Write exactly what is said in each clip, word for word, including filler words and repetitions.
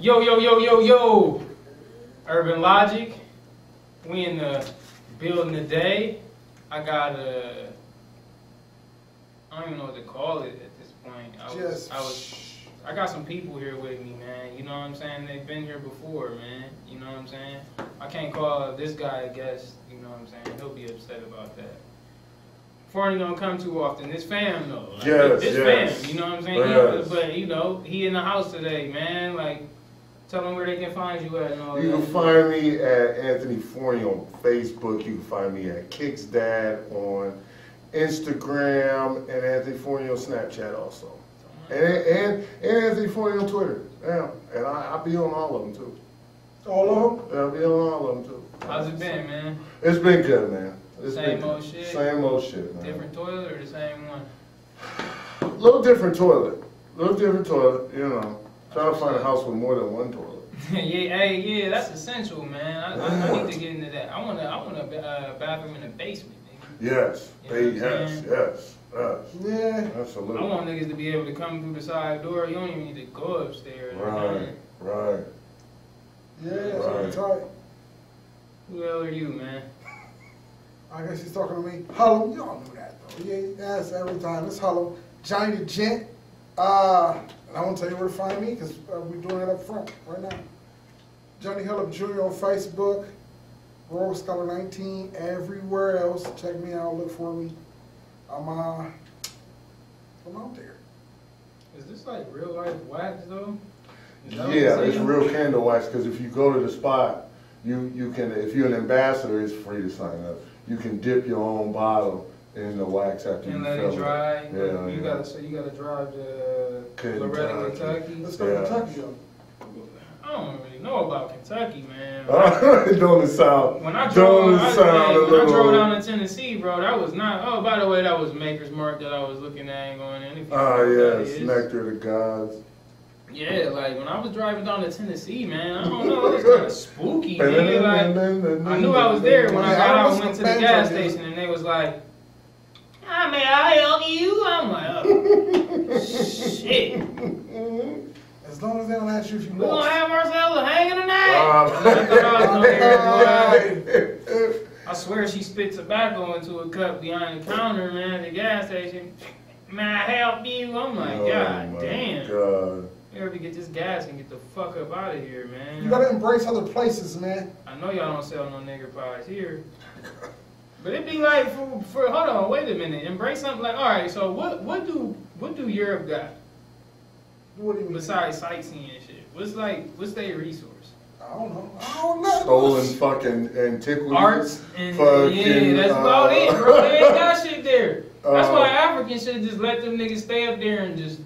Yo, yo, yo, yo, yo, Urban Logic, we in the building today. I got a, I don't even know what to call it at this point. I was, I was, I got some people here with me, man, you know what I'm saying? They've been here before, man, you know what I'm saying? I can't call this guy a guest, you know what I'm saying? He'll be upset about that. Forney don't come too often. This fam, though. Like, yes, this yes. fam, you know what I'm saying? Yes. He, but, you know, he in the house today, man, like. Tell them where they can find you at and all you that. You can find me at Anthony Forney on Facebook. You can find me at Kicks Dad on Instagram and Anthony Forney on Snapchat also. And, and, and Anthony Forney on Twitter. Yeah. And I, I be on all of them too. All of them? Yeah, I be on all of them too. How's it been, man? It's been good, man. It's same been old good. shit? Same old shit, man. Different toilet or the same one? A little different toilet. A little different toilet, you know. Trying to find a house with more than one toilet. yeah, hey, yeah, that's essential, man. I, yeah. I, I need to get into that. I want to, I want a uh, bathroom in the basement. Nigga. Yes, you know yes, yes, yes. Yeah, absolutely. I want niggas to be able to come through the side door. You don't even need to go upstairs. Right, right. Yeah, right. Tight. Who the hell are you, man? I guess he's talking to me. Hello, y'all know that though. Yeah, that's every time. It's hello, Johnny the Gent. Uh. And I won't tell you where to find me because uh, we're doing it up front right now. Johnny Hill Junior on Facebook, Royal Star nineteen, everywhere else. Check me out, look for me. I'm, uh, I'm out there. Is this like real life wax though? Yeah, it's real candle wax because if you go to the spot, you, you can, if you're an ambassador, it's free to sign up. You can dip your own bottle in the wax after and you let it dry. It. Yeah, you yeah. gotta so you gotta drive to Loretta Kentucky. Let's go yeah. to Kentucky. I don't really know about Kentucky, man. Don't it sound? When I drove, I, sound I, when I drove down to Tennessee, bro, that was not. Oh, by the way, that was Maker's Mark that I was looking at and going in. Ah, yes, nectar of the gods. Yeah, like when I was driving down to Tennessee, man, I don't know, it's kind of spooky, man. Like I knew I was there when I got out and went to the gas station, and they was like. I mean, I help you. I'm like, oh, shit. As long as they don't ask you if you want. We're going to have ourselves a hanging tonight. Um, I swear she spit tobacco into a cup behind the counter, man, at the gas station. May I help you? I'm like, oh, God my damn. God. You ever get this gas and get the fuck up out of here, man. You got to embrace other places, man. I know y'all don't sell no nigger pies here. But it'd be like, for, for hold on, wait a minute, embrace something like, all right, so what, what do what do Europe got? What do you mean? Besides sightseeing and shit, what's like, what's their resource? I don't know. I don't know. Stolen fucking antiquities. Arts and fucking, yeah, that's uh, about it, bro. They ain't got shit there. That's uh, why Africans should just let them niggas stay up there and just.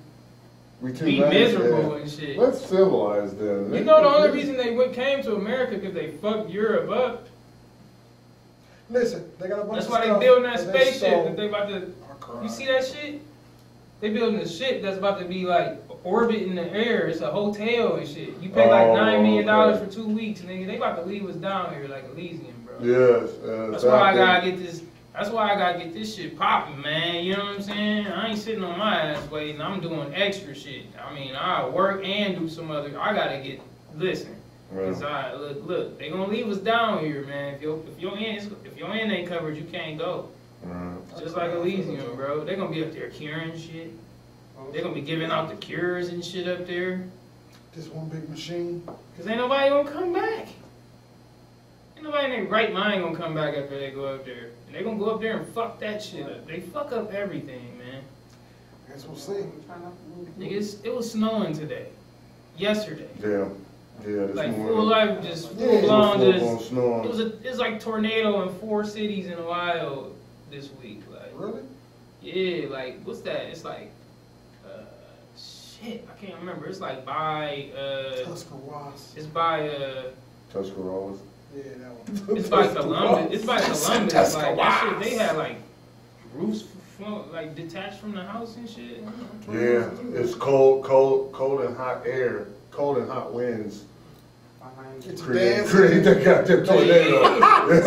We too be miserable and shit. Let's civilize them. You know the only reason they went came to America because they fucked Europe up. Listen, they got a bunch That's of why they building that spaceship that they about to. You see that shit? They building a ship that's about to be like orbit in the air. It's a hotel and shit. You pay like oh, nine million dollars okay. for two weeks, nigga. They about to leave us down here like Elysium, bro. Yes. Uh, that's why I gotta get this. That's why I gotta get this shit popping, man. You know what I'm saying? I ain't sitting on my ass waiting. I'm doing extra shit. I mean, I work and do some other. I gotta get. Listen. Cause I, look, look, they gonna leave us down here, man. If your if your end if your end ain't covered, you can't go. Right. Just like Elysium, bro. They gonna be up there curing shit. They gonna be giving out the cures and shit up there. Just one big machine. Cause ain't nobody gonna come back. Ain't nobody in their right mind gonna come back after they go up there. And they gonna go up there and fuck that shit up. They fuck up everything, man. I guess we'll see. Niggas, it was snowing today. Yesterday. Yeah. Yeah, this like full life, just full yeah, blown, just snow. It was a, it's like tornado in four cities in Ohio this week. Like really? Yeah, like what's that? It's like, uh, shit, I can't remember. It's like by uh, Tuscarawas. It's by uh, Tuscarawas. Yeah, that one. It's by Columbus. It's by Columbus. Like that shit, they had like roofs smoke, like detached from the house and shit. Yeah, it's cold, cold, cold and hot air, cold and hot winds. It's create, create the Captain Toledo. Create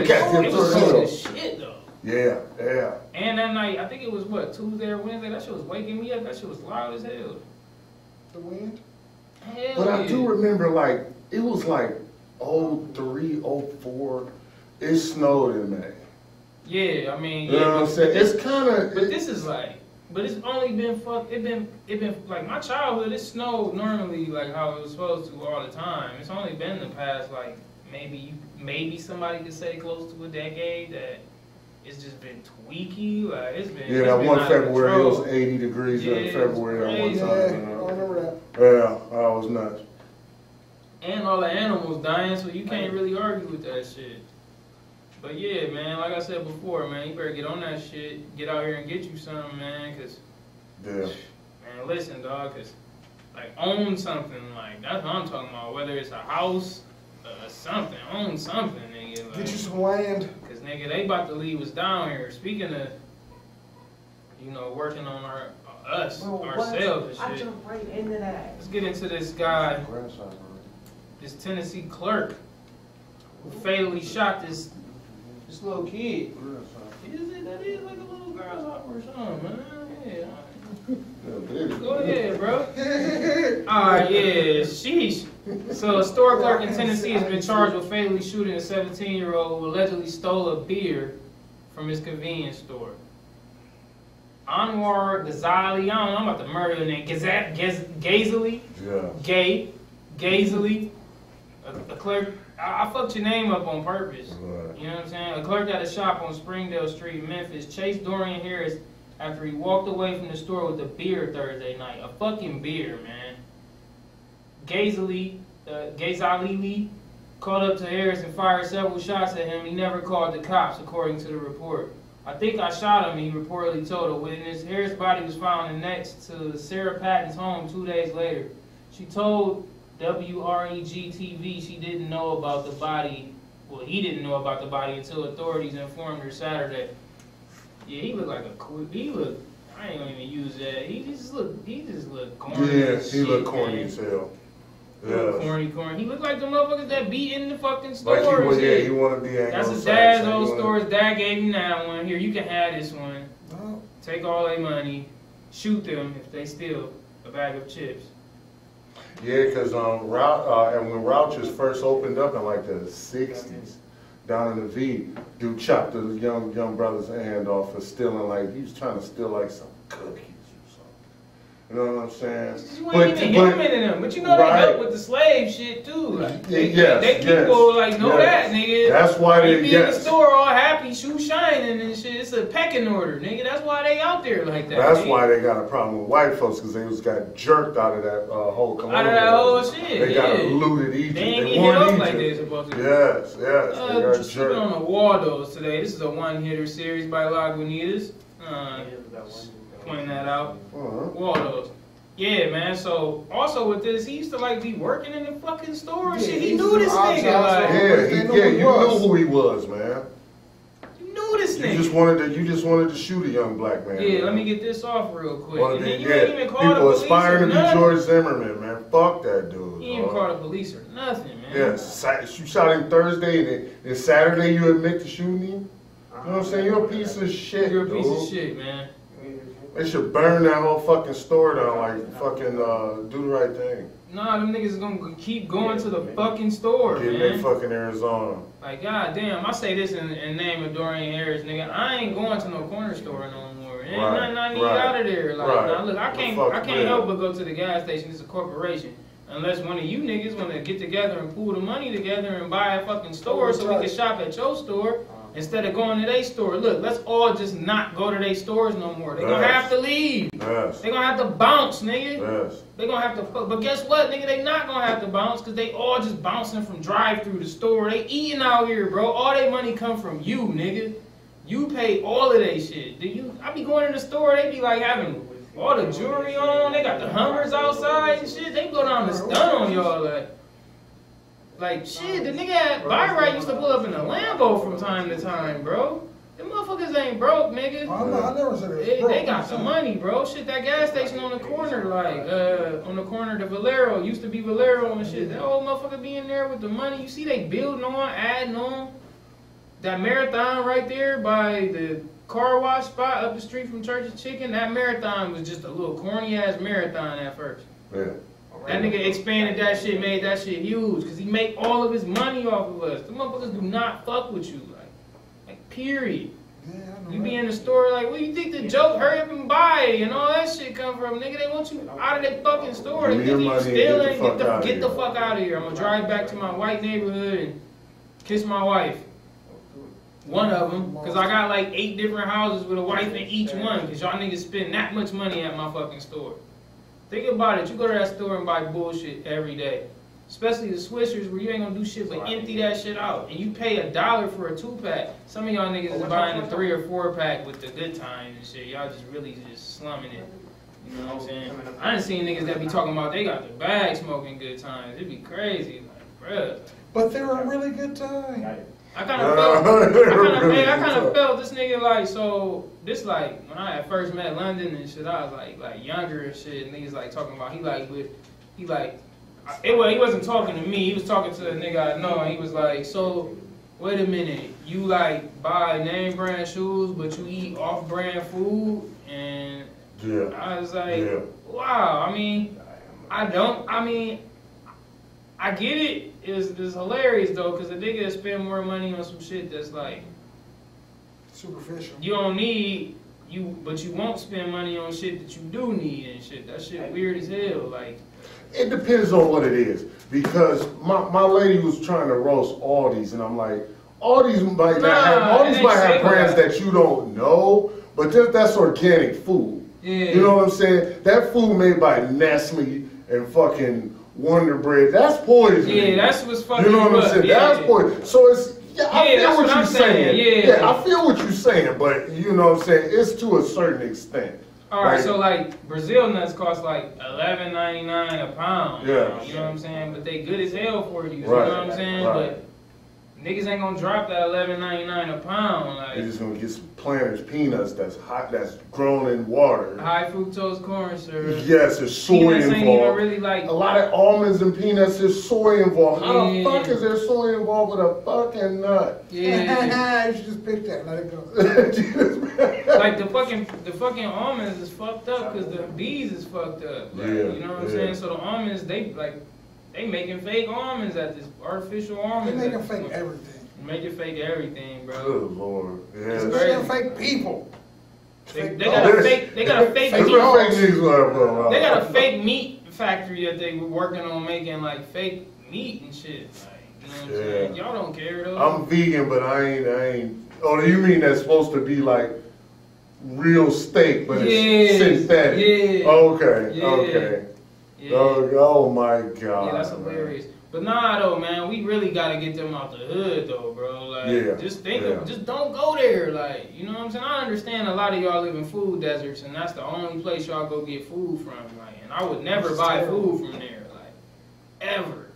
the Captain Toledo. Shit though. Yeah, yeah. And that night, I think it was what, Tuesday or Wednesday. That shit was waking me up. That shit was loud as hell. The wind. Hell. But yeah. I do remember, like it was like oh three, oh four. It snowed in May. Yeah, I mean, yeah, you know what I'm saying? This, it's kind of, but it, this is like, but it's only been fuck. It been, it been like my childhood. It snowed normally like how it was supposed to all the time. It's only been the past like maybe, maybe somebody could say close to a decade that it's just been tweaky. Like it's been, yeah. That one February it was eighty degrees yeah, in February at one time. Yeah, I remember that. Yeah, I was nuts. And all the animals dying, so you can't really argue with that shit. But yeah, man, like I said before, man, you better get on that shit. Get out here and get you something, man, because... Yeah. Man, listen, dog, because, like, own something. Like, that's what I'm talking about. Whether it's a house or something. Own something, nigga. Like, get you some land. Because, nigga, they about to leave us down here. Speaking of, you know, working on our us, well, ourselves and shit. I jump right into that. Let's get into this guy, this Tennessee clerk, who fatally shot this... This little kid. Is it? That is like a little grasshopper or something, man. Yeah. Go ahead, bro. Alright, yeah, sheesh. So a store clerk in Tennessee has been charged with fatally shooting a seventeen-year-old who allegedly stole a beer from his convenience store. Anwar Ghazali, I don't know, I'm about to murder the name. Ghazali? Yeah. Gay. Ghazali. A, a clerk. I, I fucked your name up on purpose. Right. You know what I'm saying? A clerk at a shop on Springdale Street, Memphis, chased Dorian Harris after he walked away from the store with a beer Thursday night. A fucking beer, man. Ghazali, uh, Ghazali called up to Harris and fired several shots at him. He never called the cops, according to the report. I think I shot him, he reportedly told a witness. Harris' body was found next to Sarah Patton's home two days later. She told W R E G T V she didn't know about the body. Well, he didn't know about the body until authorities informed her Saturday. Yeah, he looked like a quick. He looked. I ain't gonna even use that. He just looked. He just looked corny. Yeah, he looked corny as hell. Yeah. Corny, corny. He looked like the motherfuckers that beat in the fucking store. Like he was, yeah, he wanted to be. That's his dad's old store. His dad gave him that one. Here, you can have this one. Oh. Take all their money. Shoot them if they steal a bag of chips. Yeah, because um, uh, and when Rouches first opened up in like the sixties, down in the V, dude chopped the young young brother's hand off for stealing, like, he was trying to steal like some cookies or something. You know what I'm saying? You but, even but, them. But you know right. They help with the slave shit too. Like, they, yes, they keep yes, going like, know yes. that, nigga. That's why they, they be yes. in the store all happy, shoe shining and shit. It's a pecking order, nigga. That's why they out there like that. That's nigga. why they got a problem with white folks, because they just got jerked out of that uh, whole community. Out of that whole shit. They yeah. got looted Egypt. They ain't even up like they're supposed to be. Yes, yes. Uh, they got jerked. On the Waldos today. This is a one-hitter series by Lagunitas. Uh, yeah, pointing that out. Uh-huh. Waldos. Yeah, man, so, also with this, he used to, like, be working in the fucking store and yeah, shit. He knew this nigga, like. Yeah, he, yeah you knew who he was, man. You knew this nigga. You just wanted to, you just wanted to shoot a young black man. Yeah, man. Let me get this off real quick. Well, and then you yeah, ain't even call the police aspiring to be George Zimmerman, man. Fuck that dude. He didn't call the police or nothing, man. Yeah, you shot him Thursday, and then, then Saturday you admit to shooting him? You know what I'm saying? You're a piece of shit, You're a piece dude. of shit, man. They should burn that whole fucking store down, like fucking uh, do the right thing. Nah, them niggas is gonna keep going yeah, to the man. fucking store, Get man. Get in fucking Arizona. Like, goddamn, I say this in the name of Dorian Harris, nigga. I ain't going to no corner store no more. Ain't right, nothing I need right, out of there. Like, right. Now, look, I can't, I can't man. help but go to the gas station. It's a corporation. Unless one of you niggas want to get together and pool the money together and buy a fucking store oh, so right. we can shop at your store. Instead of going to their store, look, let's all just not go to their stores no more. They're yes. going to have to leave. Yes. They're going to have to bounce, nigga. Yes. They're going to have to fuck. But guess what, nigga? They not going to have to bounce because they all just bouncing from drive-through to store. They eating out here, bro. All their money come from you, nigga. You pay all of they shit. Do you? I be going in the store. They be like having all the jewelry on. They got the Hummers outside and shit. They go down the stun on y'all like. Like, shit, the nigga at Byright used to pull up in a Lambo from time to time, bro. Them motherfuckers ain't broke, nigga. Oh, no, I never said it. They, they got some money, bro. Shit, that gas station on the corner, like, uh, on the corner to Valero, used to be Valero and shit. That old motherfucker be in there with the money. You see they building on, adding on. That marathon right there by the car wash spot up the street from Church of Chicken, that marathon was just a little corny-ass marathon at first. Yeah. That nigga expanded that shit, made that shit huge, because he made all of his money off of us. The motherfuckers do not fuck with you, like, like period. Yeah, I know you be right. In the store like, well, you think the joke, hurry up and buy it, and all that shit come from? Nigga, they want you out of that fucking store. They think you stealing, get, the, get, the, get the fuck out of here. I'm going to drive back to my white neighborhood and kiss my wife. One of them, because I got like eight different houses with a wife in each one, because y'all niggas spend that much money at my fucking store. Think about it, you go to that store and buy bullshit every day. Especially the Swishers, where you ain't gonna do shit but empty that shit out. And you pay a dollar for a two-pack. Some of y'all niggas is buying a three or four-pack with the good times and shit. Y'all just really just slumming it. You know what I'm saying? I done seen niggas that be talking about they got the bag smoking good times. It'd be crazy, like, bruh. But they're a really good time. I kind of felt, I kind of felt this nigga like, so, this like, when I at first met London and shit, I was like, like younger and shit, and niggas like talking about, he like with, he like, I, it, well, he wasn't talking to me, he was talking to a nigga I know, and he was like, so, wait a minute, you like buy name brand shoes, but you eat off brand food, and yeah. I was like, yeah. Wow, I mean, I don't, I mean, I get it. It's, it's hilarious though, because the nigga spend more money on some shit that's like superficial. You don't need you, but you won't spend money on shit that you do need and shit. That shit weird as hell. Like it depends on what it is, because my my lady was trying to roast Aldi's, and I'm like, Aldi's might nah, have Aldi's might have brands that. that you don't know, but that, that's organic food. Yeah. You know what I'm saying? That food made by Nestle and fucking Wonder Bread, that's poison. Yeah, that's what's fucking You know what I'm up. saying? Yeah. That's poison. So it's, yeah, I yeah, feel what, what you're saying. saying. Yeah. yeah, I feel what you're saying, but you know what I'm saying? It's to a certain extent. All right, like, so like Brazil nuts cost like eleven ninety-nine a pound. Yeah. You know what I'm saying? But they good as hell for you. You right. know what I'm saying? Right. But niggas ain't gonna drop that eleven ninety-nine a pound. Like, they just gonna get some Planters peanuts that's hot, that's grown in water. High fructose corn syrup. Yes, there's soy peanuts involved. Really like, a lot of almonds and peanuts, there's soy involved. Yeah. How the fuck is there soy involved with a fucking nut? Yeah, you should just pick that, let it go. Like the fucking the fucking almonds is fucked up because the bees is fucked up. Like, yeah, you know what yeah. I'm saying? So the almonds, they like. They making fake almonds at this artificial almonds. They making fake point. everything. Making fake everything, bro. Good Lord, yeah. They're fake people. They, they got a fake. They got a fake. Meat. They got a fake meat factory that they were working on making like fake meat and shit. Like, you know what yeah. I'm saying? Y'all don't care though. I'm vegan, but I ain't. I ain't. Oh, you mean that's supposed to be like real steak, but yes. it's synthetic? Yeah. Okay. Yeah. Okay. Yeah. Oh, oh my God. Yeah, that's hilarious. Man. But nah, though, man, we really gotta get them out the hood, though, bro. Like, yeah, just think, yeah. of, just don't go there. Like, you know what I'm saying? I understand a lot of y'all live in food deserts, and that's the only place y'all go get food from. Like, and I would never buy food from there, like, ever.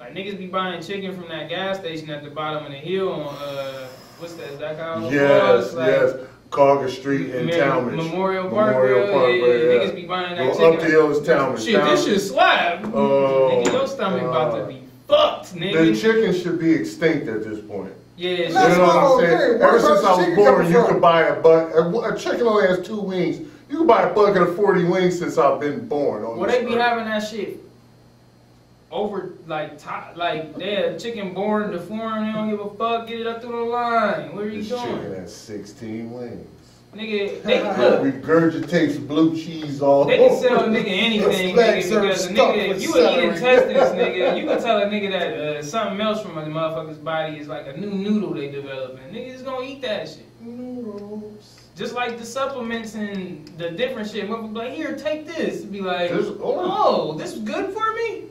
Like, niggas be buying chicken from that gas station at the bottom of the hill on uh, what's that? Is that called? Yes, like, yes. Carter Street and Talmadge. Memorial Park. Memorial Park, yeah, yeah. Niggas be buying that chicken. Up the hill is Talmadge. Shit, Talmadge. This shit slap. Oh, nigga, your stomach uh, about to be fucked, nigga. The chicken should be extinct at this point. Yeah, that's you know what I'm saying? Thing. Ever since I was born, you could buy a buck. A, a chicken only has two wings. You could buy a bucket of forty wings since I've been born. On well, they be earth. having that shit. Over like top, like they had chicken born deformed, they don't give a fuck. Get it up through the line. What are you this doing? Chicken has sixteen wings. Nigga, they look, regurgitates blue cheese all. They can sell a nigga anything, nigga. Because a nigga, if you would eat intestines, nigga, you can tell a nigga that uh, something else from a motherfucker's body is like a new noodle they developing. Nigga is gonna eat that shit. Noodles. Just like the supplements and the different shit. Motherfucker, like here, take this. Be like, oh, this is good for me.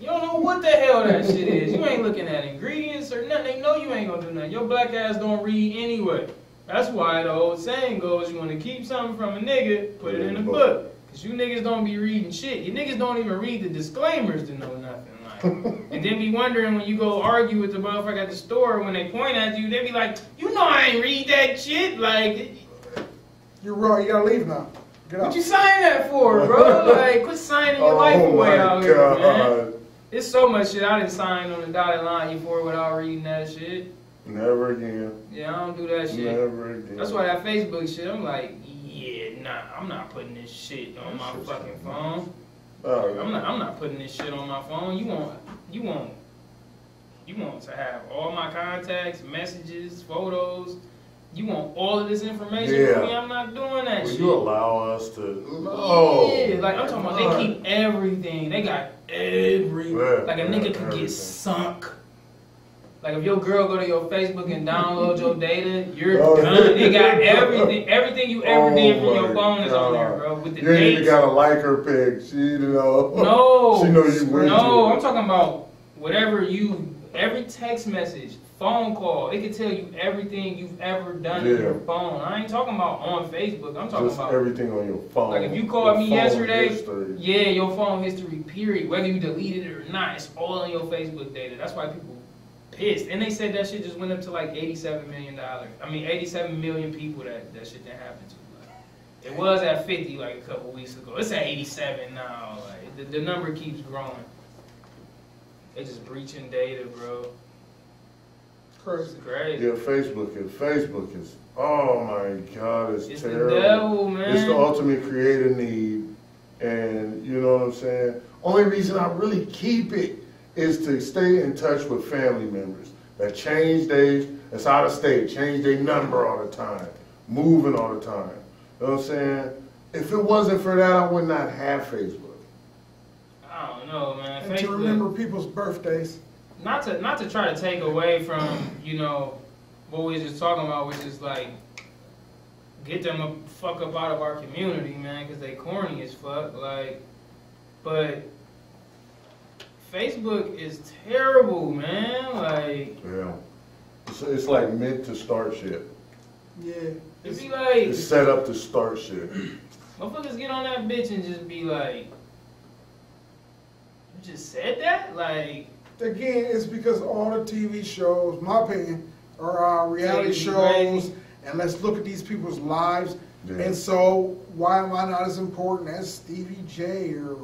You don't know what the hell that shit is. You ain't looking at ingredients or nothing. They know you ain't gonna do nothing. Your black ass don't read anyway. That's why the old saying goes, you wanna keep something from a nigga, put it in a book. Cause you niggas don't be reading shit. You niggas don't even read the disclaimers to know nothing. Like, And then be wondering when you go argue with the motherfucker at the store, when they point at you, they be like, you know I ain't read that shit. Like, you're wrong. You gotta leave now. Get out. What you signing that for, bro? Like, quit signing your oh life away out God. Here, man. There's so much shit I didn't sign on the dotted line before without reading that shit. Never again. Yeah, I don't do that shit. Never again. That's why that Facebook shit, I'm like, yeah, nah, I'm not putting this shit on my fucking phone. Oh, yeah. I'm not. I'm not putting this shit on my phone. You want, you want, you want to have all my contacts, messages, photos. You want all of this information yeah. from me? I'm not doing that Will shit. Will you allow us to? No. Yeah, like I'm talking about. They keep everything. They got every. Yeah, like a yeah, nigga could get sunk. Like if your girl go to your Facebook and download your data, you're oh, done. They got everything. Everything you ever oh did from your phone is God. On there, bro. With the you ain't even gotta like her pic. She you know. No. She knows you went No, to. I'm talking about whatever you. Every text message. Phone call, it can tell you everything you've ever done yeah. on your phone. I ain't talking about on Facebook. I'm talking Just about everything on your phone. Like if you called your me yesterday, history. yeah, your phone history, period. Whether you deleted it or not, it's all on your Facebook data. That's why people pissed. And they said that shit just went up to like eighty-seven million dollars. I mean, eighty-seven million people that, that shit didn't happen to. Like, it was at fifty like a couple weeks ago. It's at eighty-seven now. Like, the, the number keeps growing. They just breaching data, bro. It's crazy. Yeah, Facebook is Facebook is oh my God, it's, it's terrible. It's the devil, man. It's the ultimate creative need, and you know what I'm saying. Only reason I really keep it is to stay in touch with family members that change their, that's out of state, change their number all the time, moving all the time. You know what I'm saying? If it wasn't for that, I would not have Facebook. I don't know, man. And Facebook, to remember people's birthdays. Not to not to try to take away from, you know, what we were just talking about, which is like, get them a fuck up out of our community, man, because they corny as fuck. Like, but Facebook is terrible, man. Like, yeah, it's, it's like meant to start shit. Yeah, it's, be like, it's set up to start shit. Motherfuckers get on that bitch and just be like, you just said that, like. Again, it's because all the T V shows, my opinion, are uh, reality T V shows, right? And let's look at these people's lives. Yeah. And so, why am I not as important as Stevie J or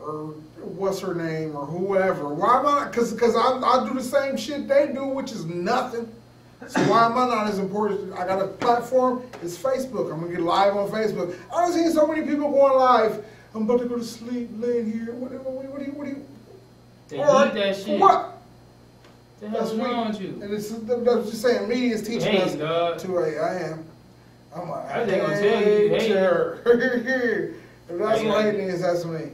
or what's her name or whoever? Why am I? Because because I I do the same shit they do, which is nothing. So why am I not as important? I got a platform. It's Facebook. I'm gonna get live on Facebook. I've seen so many people going live. I'm about to go to sleep, laying here. What do you? What do you? What do you? They or, need that shit. What? The hell's wrong with you? And it's that's just saying, media is teaching hey, us dog. to a, I am. I'm like, I ain't gonna tell you. Hey, sure. If that's hey, what hating is, that's me.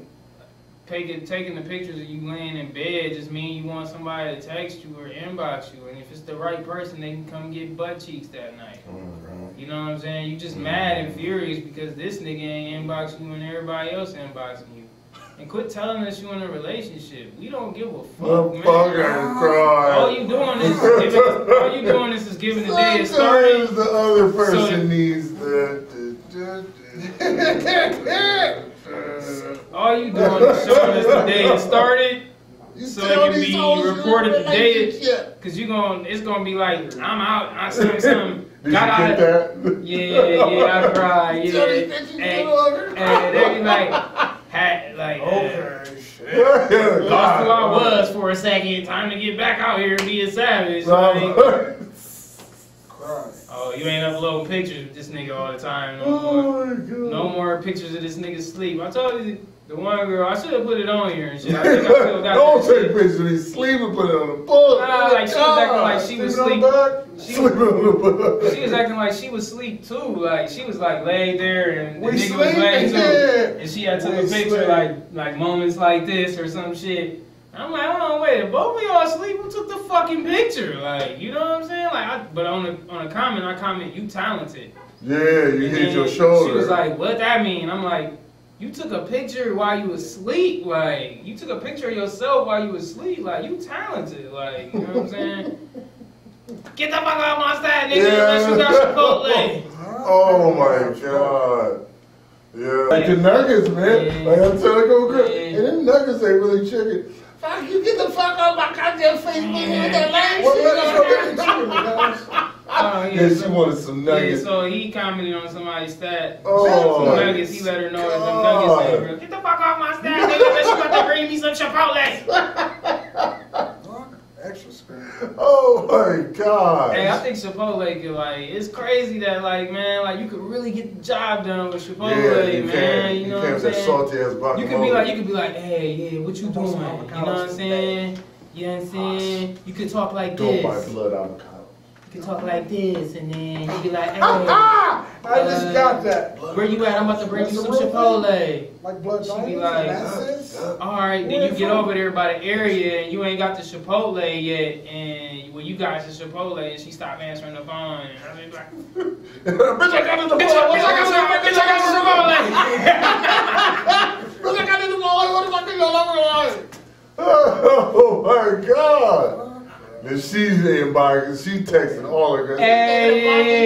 Taking taking the pictures of you laying in bed just mean you want somebody to text you or inbox you, and if it's the right person, they can come get butt cheeks that night. Mm-hmm. You know what I'm saying? You just mm-hmm. mad and furious because this nigga ain't inboxing you and everybody else inboxing you. And quit telling us you're in a relationship. We don't give a fuck, man. All you doing is giving, all you doing is, is giving the day a start. Sometimes the other person so, needs the. All you doing is showing us the day it started, you so it can be reported the day it. Cause you gonna, it's gonna be like I'm out. I seen something. Did got you get out. That? Yeah, yeah, I cried. Yeah, and, and, and they be like. Had, like, okay, uh, shit. Lost who I was for a second. Time to get back out here and be a savage. Like, oh, you ain't uploading pictures of this nigga all the time. No, oh more. no more pictures of this nigga sleep. I told you, the one girl, I should have put it on here and shit. I think I still got Don't take shit. pictures of his sleep and put it on the book. Nah, like, she was acting like she was sleep. She, sleep on the book. She was acting like she was sleep too. Like, she was like laid there and the we nigga sleep was laying too. And she had took we a picture sleep. like like moments like this or some shit. I'm like, hold on, wait, if both of y'all sleep, who took the fucking picture? Like, you know what I'm saying? Like, I, but on a, on a comment, I comment, you talented. Yeah, you and hit your shoulder. She was like, what that mean? I'm like, you took a picture while you was asleep. Like, you took a picture of yourself while you was asleep. Like, you talented. Like, you know what I'm saying? Get the fuck out my side, nigga. Yeah. Unless you got Chipotle. Oh, my God. Yeah. Like the nuggets, man. Yeah. Like, I'm trying to go crazy. Yeah. And them nuggets ain't really chicken. Fuck you, get the fuck off my goddamn face, nigga, with that lame shit. Well, let us go back to chicken, oh, yeah, yeah, she wanted some nuggets. Yeah, so he commented on somebody's stat. Oh, some nuggets. He let her know that them nuggets ain't real. Get the fuck off my stat, nigga, unless you want to bring me some Chipotle. Extra spin. Oh my God! Hey, I think Chipotle could, like, it's crazy that, like, man, like, you could really get the job done with Chipotle, yeah, you man. Can. You know you what I'm saying? Salty ass guacamole. You could be like, you could be like, hey, yeah, what you doing? You know what I'm saying? You know what I'm saying? You could talk like this. Don't buy blood avocado. You could talk like this, and then you'd be like, hey, uh, I just got that. Where you at? I'm about to bring you some Chipotle. Like blood diamonds? She'd be like, all right, then you get over there by the area, and you ain't got the Chipotle yet, and when you got the Chipotle, and she stopped answering the phone, and I mean, like, bitch, I got the Chipotle. Bitch, I got the Chipotle. Bitch, I got the Chipotle. What the fuck is all over the oh my God. If she's in bar, she texting all of her. Hey,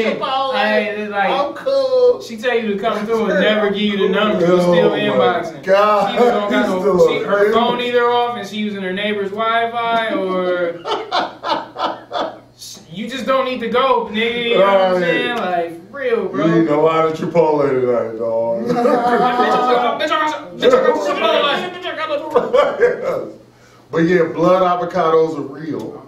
hey, hey, like, I'm cool. She tell you to come through and never give you the number. You're still inboxing. God, she don't got no, she, her phone either off and she using her neighbor's Wi-Fi or you just don't need to go, nigga. You know what I'm saying? Like, for real, bro. You ain't know how to Chipotle tonight, dog. Bitch, I got Chipotle. But yeah, blood avocados are real.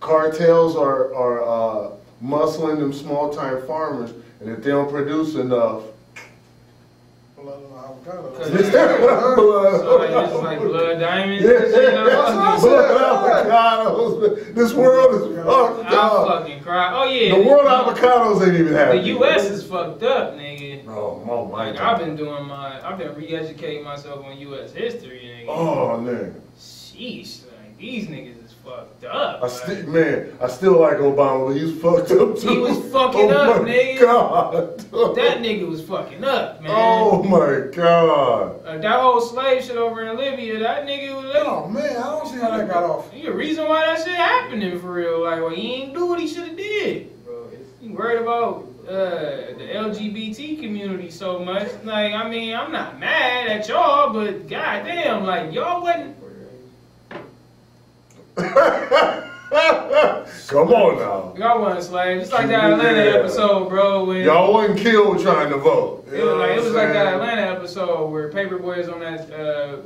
Cartels are, are uh, muscling them small-time farmers, and if they don't produce enough... Blood avocados. So like, this is like blood diamonds? Yeah, yeah. Blood avocados. This world is fucked up. I fucking cry. Oh yeah. The world avocados ain't even happening. The U S is fucked up, nigga. Oh, oh my God. Like, I've been doing my... I've been re-educating myself on U S history, nigga. Oh, nigga. Jeez, like, these niggas is fucked up. I still, man, I still like Obama, but he's fucked up too. He was fucking oh up, my nigga. God. That nigga was fucking up, man. Oh my God. Uh, that whole slave shit over in Libya, that nigga was like, oh man, I don't see how that got off. The reason why that shit happened for real, like, well, he ain't do what he should have did. Bro, he worried about uh, the L G B T community so much. Like, I mean, I'm not mad at y'all, but goddamn, like, y'all wasn't. Come on now. Y'all wasn't slaves. It's like that Atlanta yeah. episode, bro. Y'all wasn't killed trying to vote. It was, like, it was like that Atlanta episode where Paperboy is on that uh,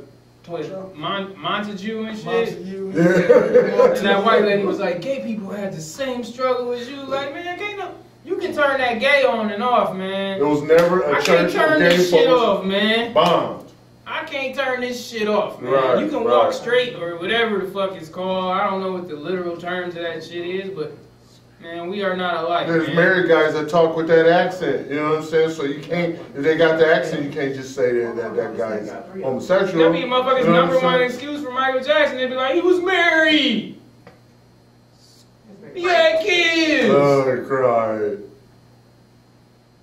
what, Mon Montague and shit. Montague. Yeah. And that white lady was like, gay people had the same struggle as you. Like, man, gay no. You can turn that gay on and off, man. There was never a I church can't turn of this shit off, man. Bomb. I can't turn this shit off, man. Right, you can right. walk straight or whatever the fuck it's called. I don't know what the literal terms of that shit is, but, man, we are not alike, There's man. married guys that talk with that accent, you know what I'm saying? So you can't, if they got the accent, you can't just say that that, that guy's homosexual. That'd be a motherfucker's you know number one excuse for Michael Jackson. They'd be like, he was married. He had kids. Oh, I cried.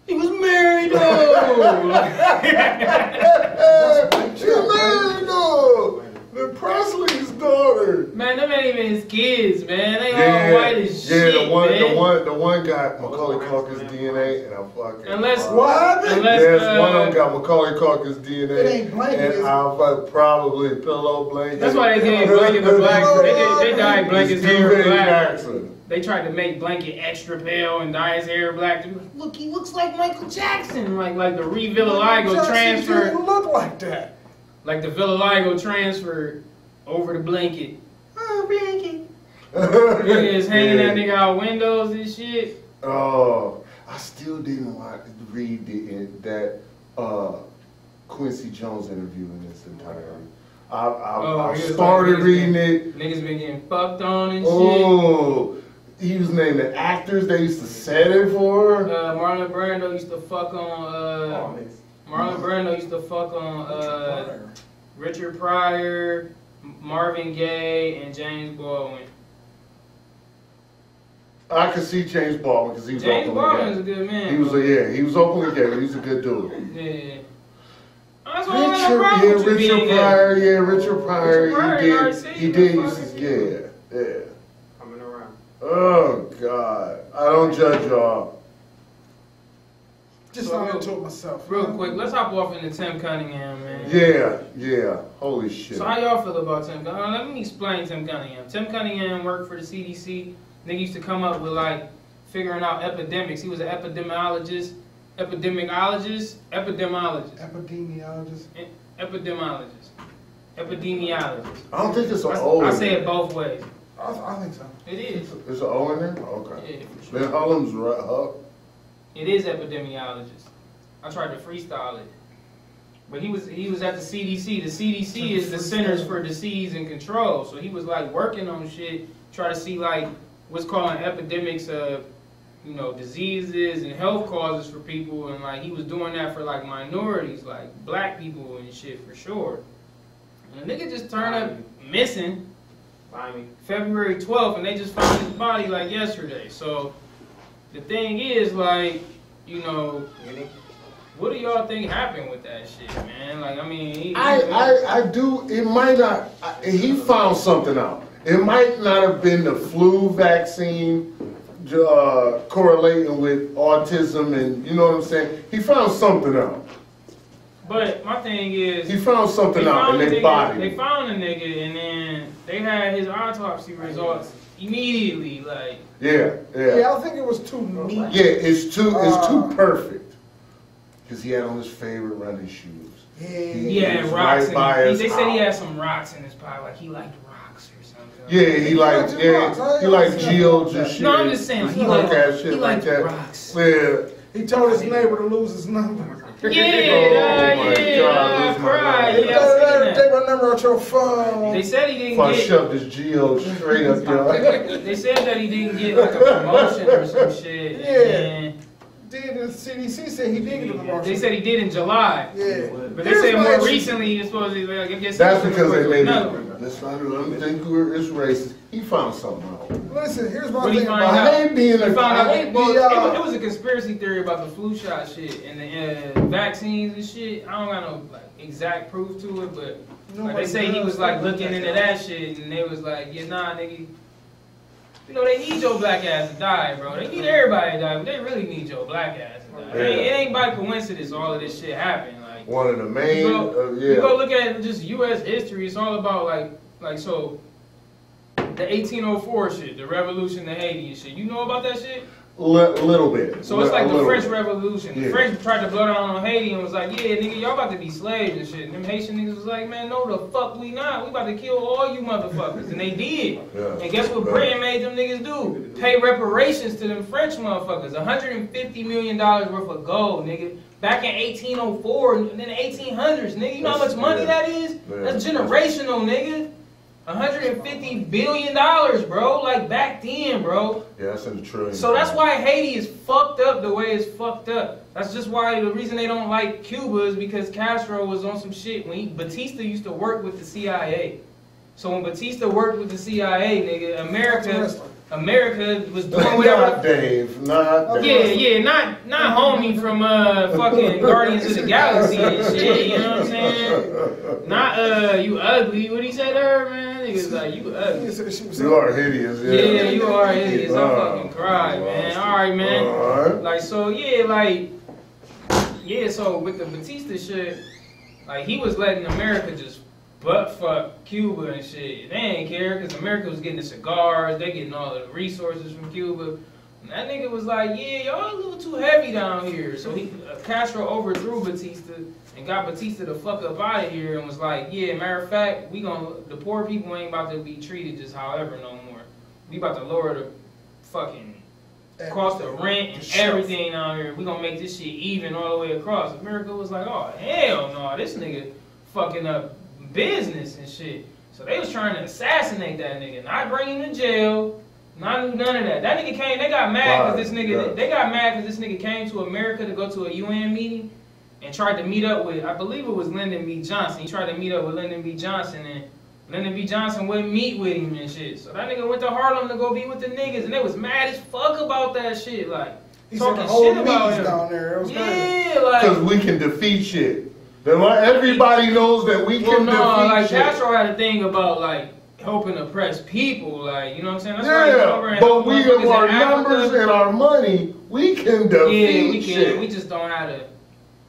He was married, though. She married, though. The Presley's daughter. Man, them ain't even his kids, man. They yeah, all white as yeah, shit, Yeah, the one, man. the one, the one got Macaulay Culkin's D N A, and I fucking. Unless uh, what happened? Unless, yes, uh, one of them got Macaulay Culkin's D N A. It ain't blankets. And I fuck probably pillow blankets. That's why they gave blanket the black. They, they dyed blankets hair black. Jackson. They tried to make Blanket extra pale and dye his hair black. They're like, look, he looks like Michael Jackson. Like, like the re-Villaligo transfer. Didn't look like that. Like the Villaligo transfer over the Blanket. Oh, Blanket. Nigga is hanging yeah. that nigga out windows and shit. Oh, I still didn't like read the, that uh, Quincy Jones interview in its entirety. I, I, oh, I started like, reading it. Niggas been getting fucked on and oh. shit. He was named the actors they used to set it for. Uh, Marlon Brando used to fuck on. Uh, Marlon Brando used to fuck on uh, Richard Pryor, Marvin Gaye, and James Baldwin. I could see James Baldwin because he was James openly Baldwin's gay. James Baldwin's a good man. He was a, yeah, he was openly gay, but he's a good dude. Yeah. Richard, yeah, Richard Pryor, yeah, Richard Pryor, Richard Pryor, he did, he did, used yeah, yeah. Oh, God. I don't judge y'all. Just so I'm into it myself. Real quick, let's hop off into Tim Cunningham, man. Yeah, yeah. Holy shit. So how y'all feel about Tim Cunningham? Let me explain Tim Cunningham. Tim Cunningham worked for the C D C. They used to come up with, like, figuring out epidemics. He was an epidemiologist, epidemiologist, epidemiologist. Epidemiologist. Epidemiologist. Epidemiologist. I don't think it's an O. I say it both ways. I, I think so. It is. It's an O in there? Okay. Yeah, sure. Holland's right up. It is epidemiologist. I tried to freestyle it, but he was he was at the C D C. The C D C is the Centers for Disease and Control. So he was like working on shit, try to see like what's calling epidemics of, you know, diseases and health causes for people, and like he was doing that for like minorities, like black people and shit for sure. And a nigga just turned up missing, I mean, February twelfth, and they just found his body like yesterday. So. The thing is, like, you know, what do y'all think happened with that shit, man? Like, I mean, he, he, I, I, I do. It might not. I, he found something out. It might not have been the flu vaccine uh, correlating with autism, and you know what I'm saying. He found something out. But my thing is, he found something out in their body. They found a nigga, and then they had his autopsy results. Immediately, like yeah, yeah. Yeah, I think it was too neat. Yeah, it's too, it's uh, too perfect. Cause he had on his favorite running shoes. Yeah, he, yeah, he and rocks. Right in, he, they said out. He had some rocks in his pocket. Like he liked rocks or something. Yeah, he, he liked, liked yeah, rocks. he liked geos and shit. No, I'm just saying like, he liked shit he like that. Rocks. Yeah. He told his neighbor to lose his number. Yeah, oh my yeah, God, I cried. He yeah, take my number out your phone. They said he didn't if I get. I shoved his Geo straight up your. They said that he didn't get like a promotion or some shit. Yeah. Did the C D C said he did get a promotion? They said he did in July. Yeah. But they Here's said more recently he was supposed to be like, I guess. That's because they made it. That's not another thing. It's racist. He found something out. Listen, here's my what thing about out? him being he a found well, it, it was a conspiracy theory about the flu shot shit and the uh, vaccines and shit. I don't got no like, exact proof to it, but like, they say he was like looking into that shit, and they was like, yeah, nah, nigga. You know, they need your black ass to die, bro. They need everybody to die, but they really need your black ass to die. Yeah. It, ain't, it ain't by coincidence all of this shit happened. One of the main, you go, uh, yeah. You go look at just U S history. It's all about like, like so, the eighteen oh four shit, the Revolution of Haiti and shit. You know about that shit? A L- little bit. So L- it's like the French bit. Revolution. The yeah. French tried to blow down on Haiti and was like, yeah, nigga, y'all about to be slaves and shit. And them Haitian niggas was like, man, no the fuck we not. We about to kill all you motherfuckers. And they did. Yeah. And guess what Britain yeah. made them niggas do? Pay reparations to them French motherfuckers. one hundred fifty million dollars worth of gold, nigga. Back in eighteen oh four and then the eighteen hundreds, nigga. You know that's, how much money yeah. that is? Yeah. That's generational, nigga. one hundred fifty billion dollars, bro. Like, back then, bro. Yeah, that's in the trillion. So that's why Haiti is fucked up the way it's fucked up. That's just why the reason they don't like Cuba is because Castro was on some shit. When he, Batista used to work with the C I A. So when Batista worked with the C I A, nigga, America... America was doing whatever. Not Dave, not Dave. Yeah, yeah, not not homie from uh fucking Guardians of the Galaxy and shit. You know what I'm saying? Not uh you ugly. What he said to her, man? Niggas like you ugly. You are hideous. Yeah, yeah you are hideous. I fucking cried, man. All right, man. All right. Like so, yeah, like yeah. So with the Batista shit, like he was letting America just. But fuck Cuba and shit. They ain't care because America was getting the cigars. They getting all the resources from Cuba. And that nigga was like, yeah, y'all a little too heavy down here. So he uh, Castro overthrew Batista and got Batista the fuck up out of here and was like, yeah, matter of fact, we gonna the poor people ain't about to be treated just however no more. We about to lower the fucking cost of rent and everything down here. We gonna make this shit even all the way across. America was like, oh hell no, nah, this nigga fucking up business and shit. So they was trying to assassinate that nigga, not bring him to jail, not none of that. That nigga came, they got mad because this nigga, yeah. they got mad because this nigga came to America to go to a U N meeting and tried to meet up with, I believe it was Lyndon B. Johnson. He tried to meet up with Lyndon B. Johnson and Lyndon B. Johnson wouldn't meet with him and shit. So that nigga went to Harlem to go be with the niggas and they was mad as fuck about that shit. Like, he talking shit about him. Down there. It was yeah, crazy. Like. Because we can defeat shit. Everybody knows that we well, can no, like shit. Castro had a thing about like helping oppress people, like you know what I'm saying. That's yeah, why over but we our numbers and our money We can defeat yeah, we can. Shit. We just don't have to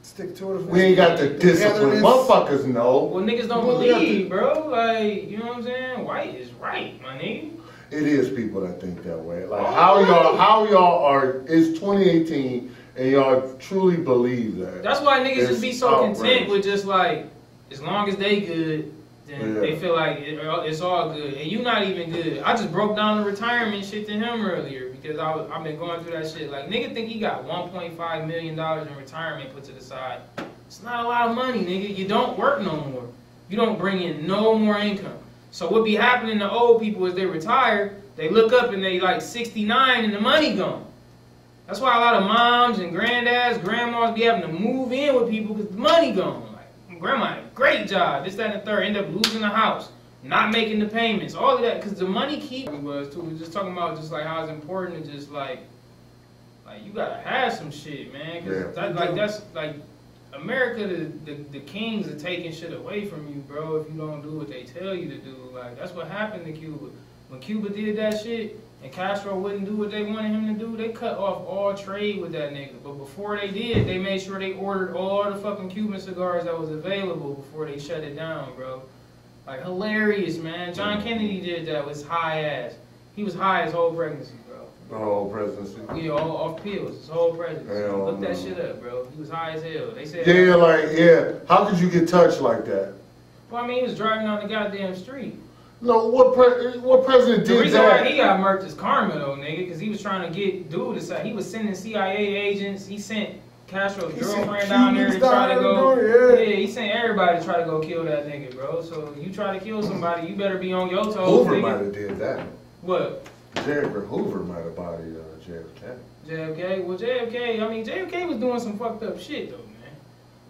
stick to it. We ain't got the discipline. Motherfuckers know. Well, niggas don't we believe, bro. Like, you know what I'm saying? White is right, my nigga. It is people that think that way. Like, oh, how y'all, how y'all are? It's twenty eighteen, and y'all truly believe that. That's why niggas just be so outraged. content with just like, as long as they good. And yeah. They feel like it, it's all good, and you not even good. I just broke down the retirement shit to him earlier because I was, I've been going through that shit. Like, nigga think he got one point five million dollars in retirement put to the side. It's not a lot of money, nigga. You don't work no more. You don't bring in no more income. So what be happening to old people is they retire, they look up and they like sixty-nine and the money gone. That's why a lot of moms and granddads, grandmas be having to move in with people because the money gone. Grandma, great job, this, that, and the third, end up losing the house, not making the payments, all of that, because the money keep was, too, we were just talking about just, like, how it's important to just, like, like, you gotta have some shit, man, because, yeah. that, like, that's, like, America, the, the, the kings are taking shit away from you, bro, if you don't do what they tell you to do. Like, that's what happened to Cuba. When Cuba did that shit, and Castro wouldn't do what they wanted him to do, they cut off all trade with that nigga. But before they did, they made sure they ordered all the fucking Cuban cigars that was available before they shut it down, bro. Like, hilarious, man. John Kennedy did that with his high ass. He was high his whole pregnancy, bro. The whole presidency? Yeah, all off pills. His whole presidency. Hell, Look that no. shit up, bro. He was high as hell. They said, yeah, like, yeah. How could you get touched like that? Well, I mean, he was driving on the goddamn street. No, what pre what president did that? The reason that? why he got murked is karma, though, nigga, because he was trying to get dude to say he was sending C I A agents. He sent Castro's he girlfriend sent down there to try to go. Door, yeah. yeah, he sent everybody to try to go kill that nigga, bro. So you try to kill somebody, you better be on your toes. Hoover nigga. might have did that. What? J F K Hoover might have bodied uh, J F K. J F K, well, J F K. I mean, J F K was doing some fucked up shit though.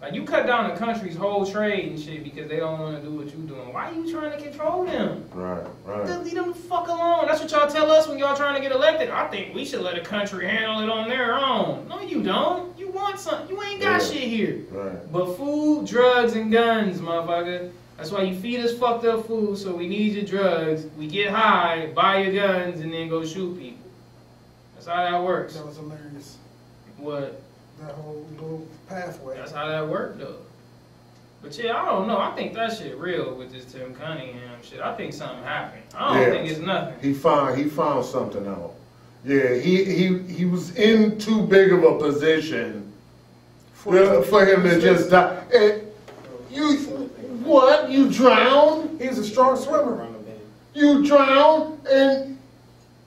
Like, you cut down the country's whole trade and shit because they don't want to do what you doing. Why are you trying to control them? Right, right. Just leave them the fuck alone. That's what y'all tell us when y'all trying to get elected. I think we should let a country handle it on their own. No, you don't. You want something. You ain't got yeah. shit here. Right. But food, drugs, and guns, motherfucker. That's why you feed us fucked up food, so we need your drugs. We get high, buy your guns, and then go shoot people. That's how that works. That was hilarious. What? That whole little pathway. That's how that worked, though. But yeah, I don't know. I think that shit real with this Tim Cunningham shit. I think something happened. I don't yeah. think it's nothing. He found he found something out. Yeah, he he he was in too big of a position for, uh, for him to just die. And you what? You drowned? He's a strong swimmer. You drowned and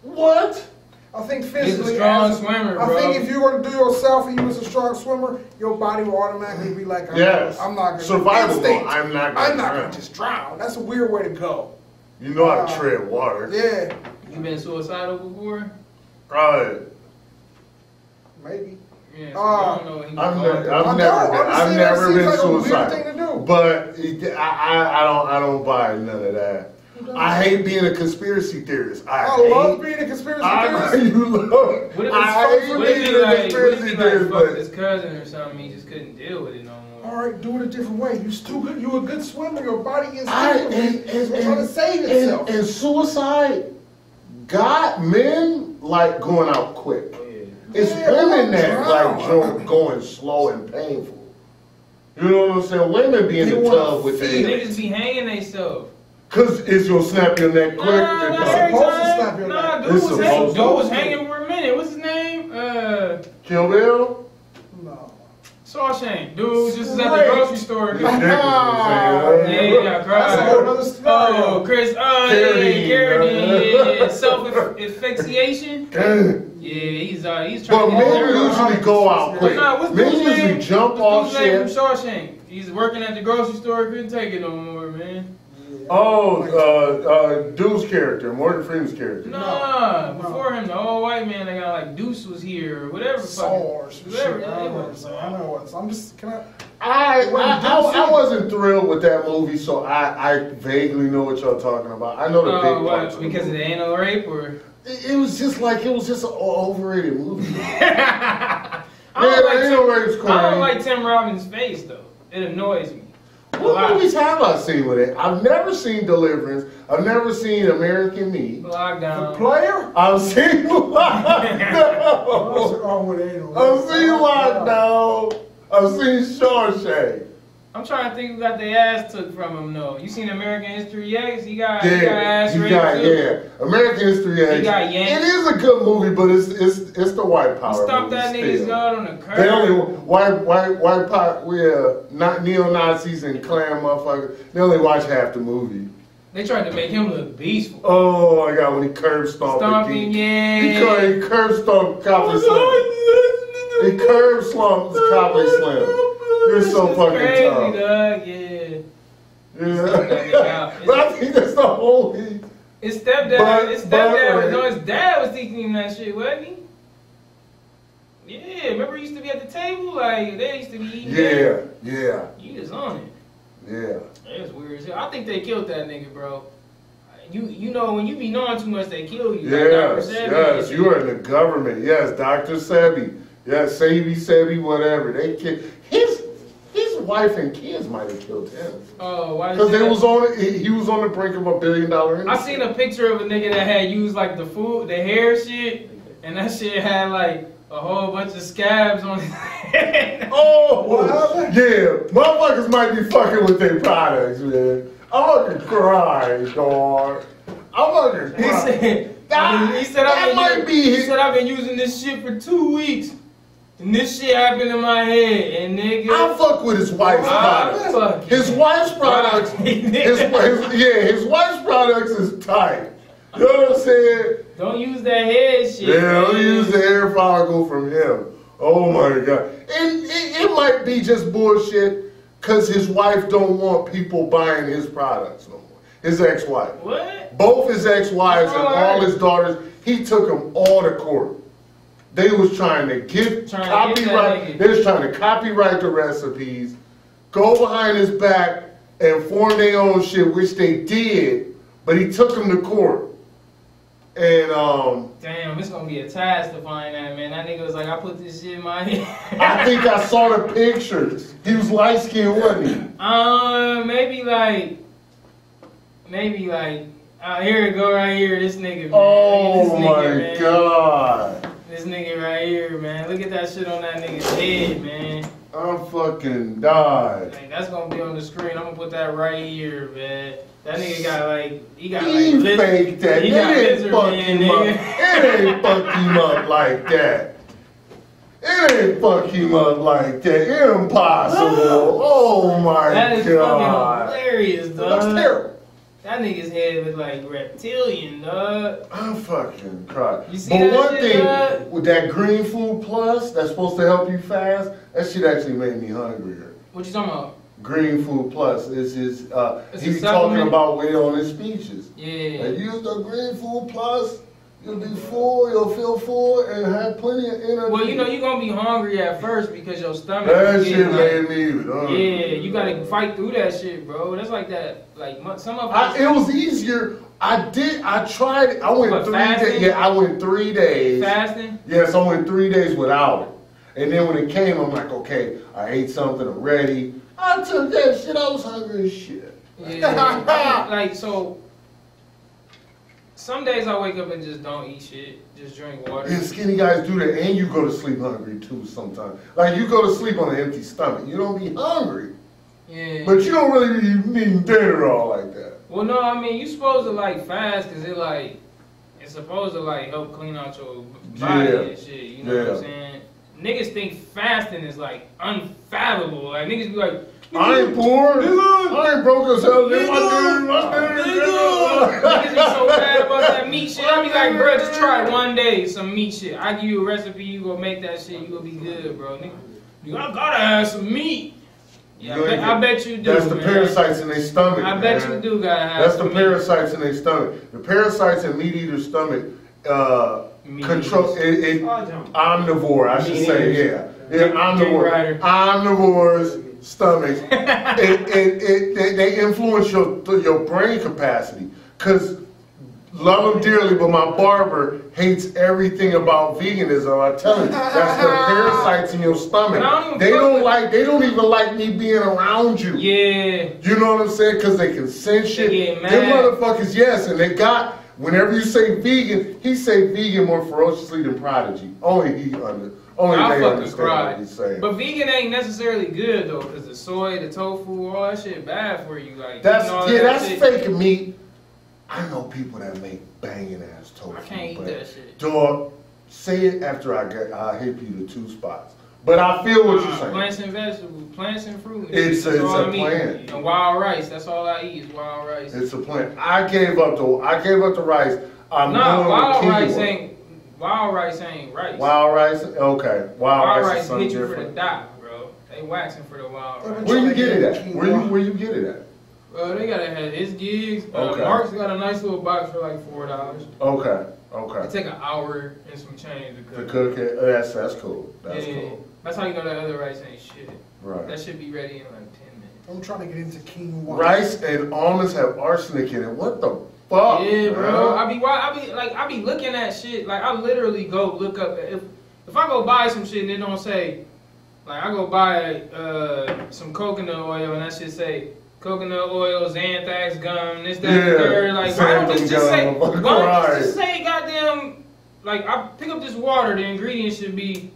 what? I think physically, He's a strong as, swimmer, I bro. think if you were to do yourself and you was a strong swimmer, your body will automatically be like, I'm, yes. I'm not going to survival. I'm not going to just drown. That's a weird way to go. You know uh, how to tread water. Yeah. You been suicidal before? Right. Maybe. Yeah. So uh, don't know I've, never, I've, never been, I've never been. I've never been like suicidal. But I, I, I don't. I don't buy none of that. I hate being a conspiracy theorist. I, I hate, love being a conspiracy I, theorist. You love it. I hate being a like, conspiracy theorist. Like but his cousin or something, he just couldn't deal with it no more. All right, do it a different way. You still good. You a good swimmer. Your body is I, and, and, and, and, trying to save itself. And, and suicide got men like going out quick. Yeah. It's yeah, women that like going slow and painful. You know what I'm saying? Women being in love with it. They just be hanging themselves. Cause it's gonna snap your neck quick. Nah, it's supposed to snap your nah, neck. Dude, was, hang, dude was hanging for a minute. What's his name? Uh, Kill Bill? No. Shawshank. Dude, just was at the grocery store. Dude. Oh, yeah, that's oh, Chris. Oh, Carradine. Carradine. Yeah, self asphyxiation. Yeah, he's uh, he's trying. But to men usually go out quick. Nah, men usually jump off shit. From Shawshank. He's working at the grocery store. Couldn't take it no more, man. Oh, uh, uh, Deuce character, Morgan Freeman's character. Nah, no, before no. him, the old white man, they got like Deuce was here or whatever. Source, whatever. Shit, I, know what so I know what's. I'm just. Can I? I, I, I, I wasn't thrilled with that movie, so I, I vaguely know what y'all talking about. I know the big uh, what, of because of the anal rape, or it, it was just like it was just an overrated movie. I, don't yeah, like Tim, I don't like Tim Robbins' face though. It annoys me. What well, movies I, have I seen with it? I've never seen Deliverance. I've never seen American Me. Lockdown. The Player? I've seen Lockdown. No. What's wrong with it? I've seen Lockdown. I've seen Shawshank. I'm trying to think who got their ass took from him, though. You seen American History X? He got, yeah, he got ass he got, too. Yeah, American History X. He got yanked. It is a good movie, but it's it's it's the white power. He stopped that nigga's guard on the curb. They only white white white power. We're not neo Nazis and clan motherfuckers. They only watch half the movie. They tried to make him look beastful. Oh my God, when he curb stomped. Stomping, yeah. He curb he curb stomped Cowboy Slim. He curb stomped Cowboy Slim. You're so fucking crazy, tough. Dog. Yeah. Yeah. But I think that's the whole thing. His stepdad, but, his stepdad, was, no, his dad was teaching him that shit, wasn't he? Yeah, remember he used to be at the table? Like, they used to be eating. Yeah, there. Yeah. He was on it. Yeah. That's weird as hell. I think they killed that nigga, bro. You you know, when you be knowing too much, they kill you. Yes, like Doctor Sebi, yes, you are in the government. Yes, Doctor Sebi. Yes, Sebi, Sebi, whatever. They kill. His wife and kids might have killed him. Oh, why? Because they was on. He, he was on the brink of a billion dollar industry. I seen a picture of a nigga that had used like the food, the hair shit, and that shit had like a whole bunch of scabs on his head. Oh, wow. Yeah, motherfuckers might be fucking with their products, man. I'm fucking cry, dog. I'm fucking cry. He said that. He said that might be. He said I've been using this shit for two weeks. And this shit happened in my head, and nigga. I fuck with his wife's products. Fuck his wife's products. his, his, yeah, his wife's products is tight. You know what I'm saying? Don't use that head shit. Yeah, man. Don't use the hair follicle from him. Oh my God. And it, it might be just bullshit, cause his wife don't want people buying his products no more. His ex-wife. What? Both his ex-wives and all his daughters. He took them all to court. They was trying to get trying copyright. To get they was trying to copyright the recipes, go behind his back and form their own shit, which they did. But he took them to court. And um. Damn, it's gonna be a task to find that, man. That nigga was like, I put this shit in my head. I think I saw the pictures. He was light skinned, wasn't he? Um, uh, maybe like, maybe like. Uh, here it go, right here. This nigga. Man. Oh this nigga, my man. God. This nigga right here, man. Look at that shit on that nigga's head, man. I'm fucking died. Like, that's gonna be on the screen. I'm gonna put that right here, man. That nigga got like, he got he like. He faked that. He it got ain't fuck man, him nigga. Up. It ain't fuck him up like that. It ain't fuck him up like that. Impossible. Oh my God. That is God. Fucking hilarious, dog. That's terrible. That nigga's head was like reptilian, dog. I'm fucking crying. You see but that one shit, thing, dog? With that Green Food Plus that's supposed to help you fast, that shit actually made me hungrier. What you talking about? Green Food Plus is his, uh, he was talking about way on his speeches. Yeah. If you use the Green Food Plus, you'll be full, you'll feel full, and have plenty of energy. Well, you know, you're going to be hungry at first because your stomach... That shit made me hungry. Yeah, you got to fight through that shit, bro. That's like that, like, some of us... It was easier. I did, I tried, I went three days. Yeah, I went three days. Fasting? Yes, I went three days without it. And then when it came, I'm like, okay, I ate something already. I took that shit, I was hungry as shit. Yeah. Like, so... Some days I wake up and just don't eat shit, just drink water. And skinny guys do that, and you go to sleep hungry too sometimes. Like you go to sleep on an empty stomach, you don't be hungry. Yeah. But you don't really be eating dinner all like that. Well, no, I mean you supposed to like fast because it like it's supposed to like help clean out your body yeah. and shit. You know yeah. what I'm saying? Niggas think fasting is like unfathomable. Like niggas be like. I ain't poor. I ain't broke as hell. Nigga, niggas be so bad about that meat shit. I be like, bro, just try one day some meat shit. I give you a recipe, you gonna make that shit, you gonna be good, bro. Nigga, I gotta have some meat. Yeah, I bet, I bet you do. That's the man. Parasites in their stomach. I bet man. You do gotta have. That's the meat. Parasites in their stomach. The parasites in meat eater's stomach uh, control. It, it, oh, omnivore, I should meat say. Eaters. Yeah, yeah, omnivore. Omnivores. Stomachs, it, it, it, they influence your your brain capacity. Cause Love him dearly, but my barber hates everything about veganism. I tell you, that's the parasites in your stomach. Don't they don't like, they don't even like me being around you. Yeah. You know what I'm saying? Because they can sense shit. They motherfuckers, yes, and they got, whenever you say vegan, he say vegan more ferociously than prodigy. Only he under, only I'll they understand what he's saying. But vegan ain't necessarily good, though, because the soy, the tofu, all that shit bad for you. Like, that's, you know, yeah, that that's shit. Fake meat. I know people that make banging ass tofu. I can't eat that shit. Dog, say it after I get. I hit you to two spots. But I feel what uh, you're saying. Plants and vegetables, plants and fruit. It's, it's a, it's a plant. And wild rice. That's all I eat is wild rice. It's a plant. I gave up the. I gave up the rice. I'm nah, doing wild the rice ain't. Wild rice ain't rice. Wild rice. Okay. Wild, wild rice, rice is something different. Wild rice hit you for the dot, bro. They waxing for the wild rice. Where you get it at? Where you where you get it at? Uh, they gotta have his gigs. Uh, okay. Mark's got a nice little box for like four dollars. Okay, okay. It take an hour and some change to cook. To cook it, oh, that's that's cool. That's yeah. cool. That's how you know that other rice ain't shit. Right. That should be ready in like ten minutes. I'm trying to get into quinoa. Rice and almonds have arsenic in it. What the fuck? Yeah, bro. I be why I be like I be looking at shit like I literally go look up if if I go buy some shit and it don't say like I go buy uh, some coconut oil and that shit say. Coconut oil, Xanthax gum, this, that, yeah, and third. Like, why don't this just say, why don't this just say goddamn, like, I pick up this water, the ingredients should be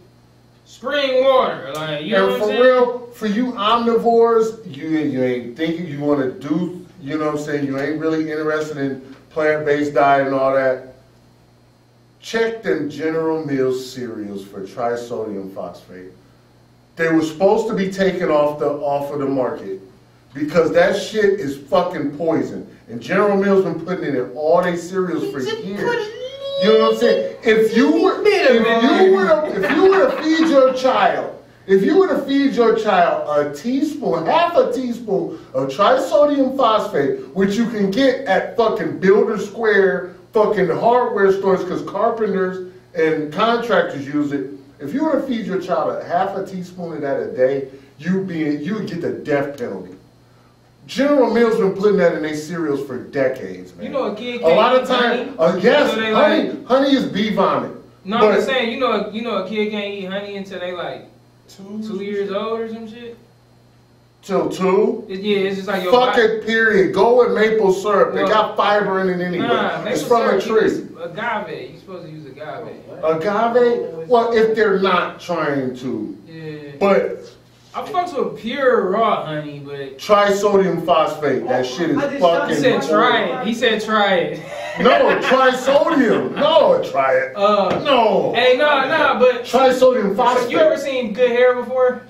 spring water. Like, you and know what I'm saying? And for real, for you omnivores, you, you ain't thinking, you want to do, you know what I'm saying, you ain't really interested in plant-based diet and all that. Check them General Mills cereals for trisodium phosphate. They were supposed to be taken off the off of the market. Because that shit is fucking poison. And General Mills been putting it in all they cereals for years. You know what I'm saying? If you were if you were to, if you were to feed your child, if you were to feed your child a teaspoon, half a teaspoon of trisodium phosphate, which you can get at fucking Builder Square, fucking hardware stores, because carpenters and contractors use it. If you were to feed your child a half a teaspoon of that a day, you'd be you'd get the death penalty. General Mills been putting that in their cereals for decades, man. You know a kid can't a lot of times, uh, yes, honey, like, honey is bee vomit. No, but, I'm just saying, you know, you know a kid can't eat honey until they like two, two years old or some shit. Till two? It, yeah, it's just like your fuck body. It, period. Go with maple syrup. Well, they got fiber in it anyway. Nah, it's from syrup, a tree. Agave. You're supposed to use agave. Oh, agave? Well, if they're not trying to. Yeah. But... I fucked with pure raw honey, but trisodium phosphate. That shit is fucking. He said try it. He said try it. No, trisodium. No, try it. Uh, no. Hey, no, no, but trisodium phosphate. You ever seen Good Hair before?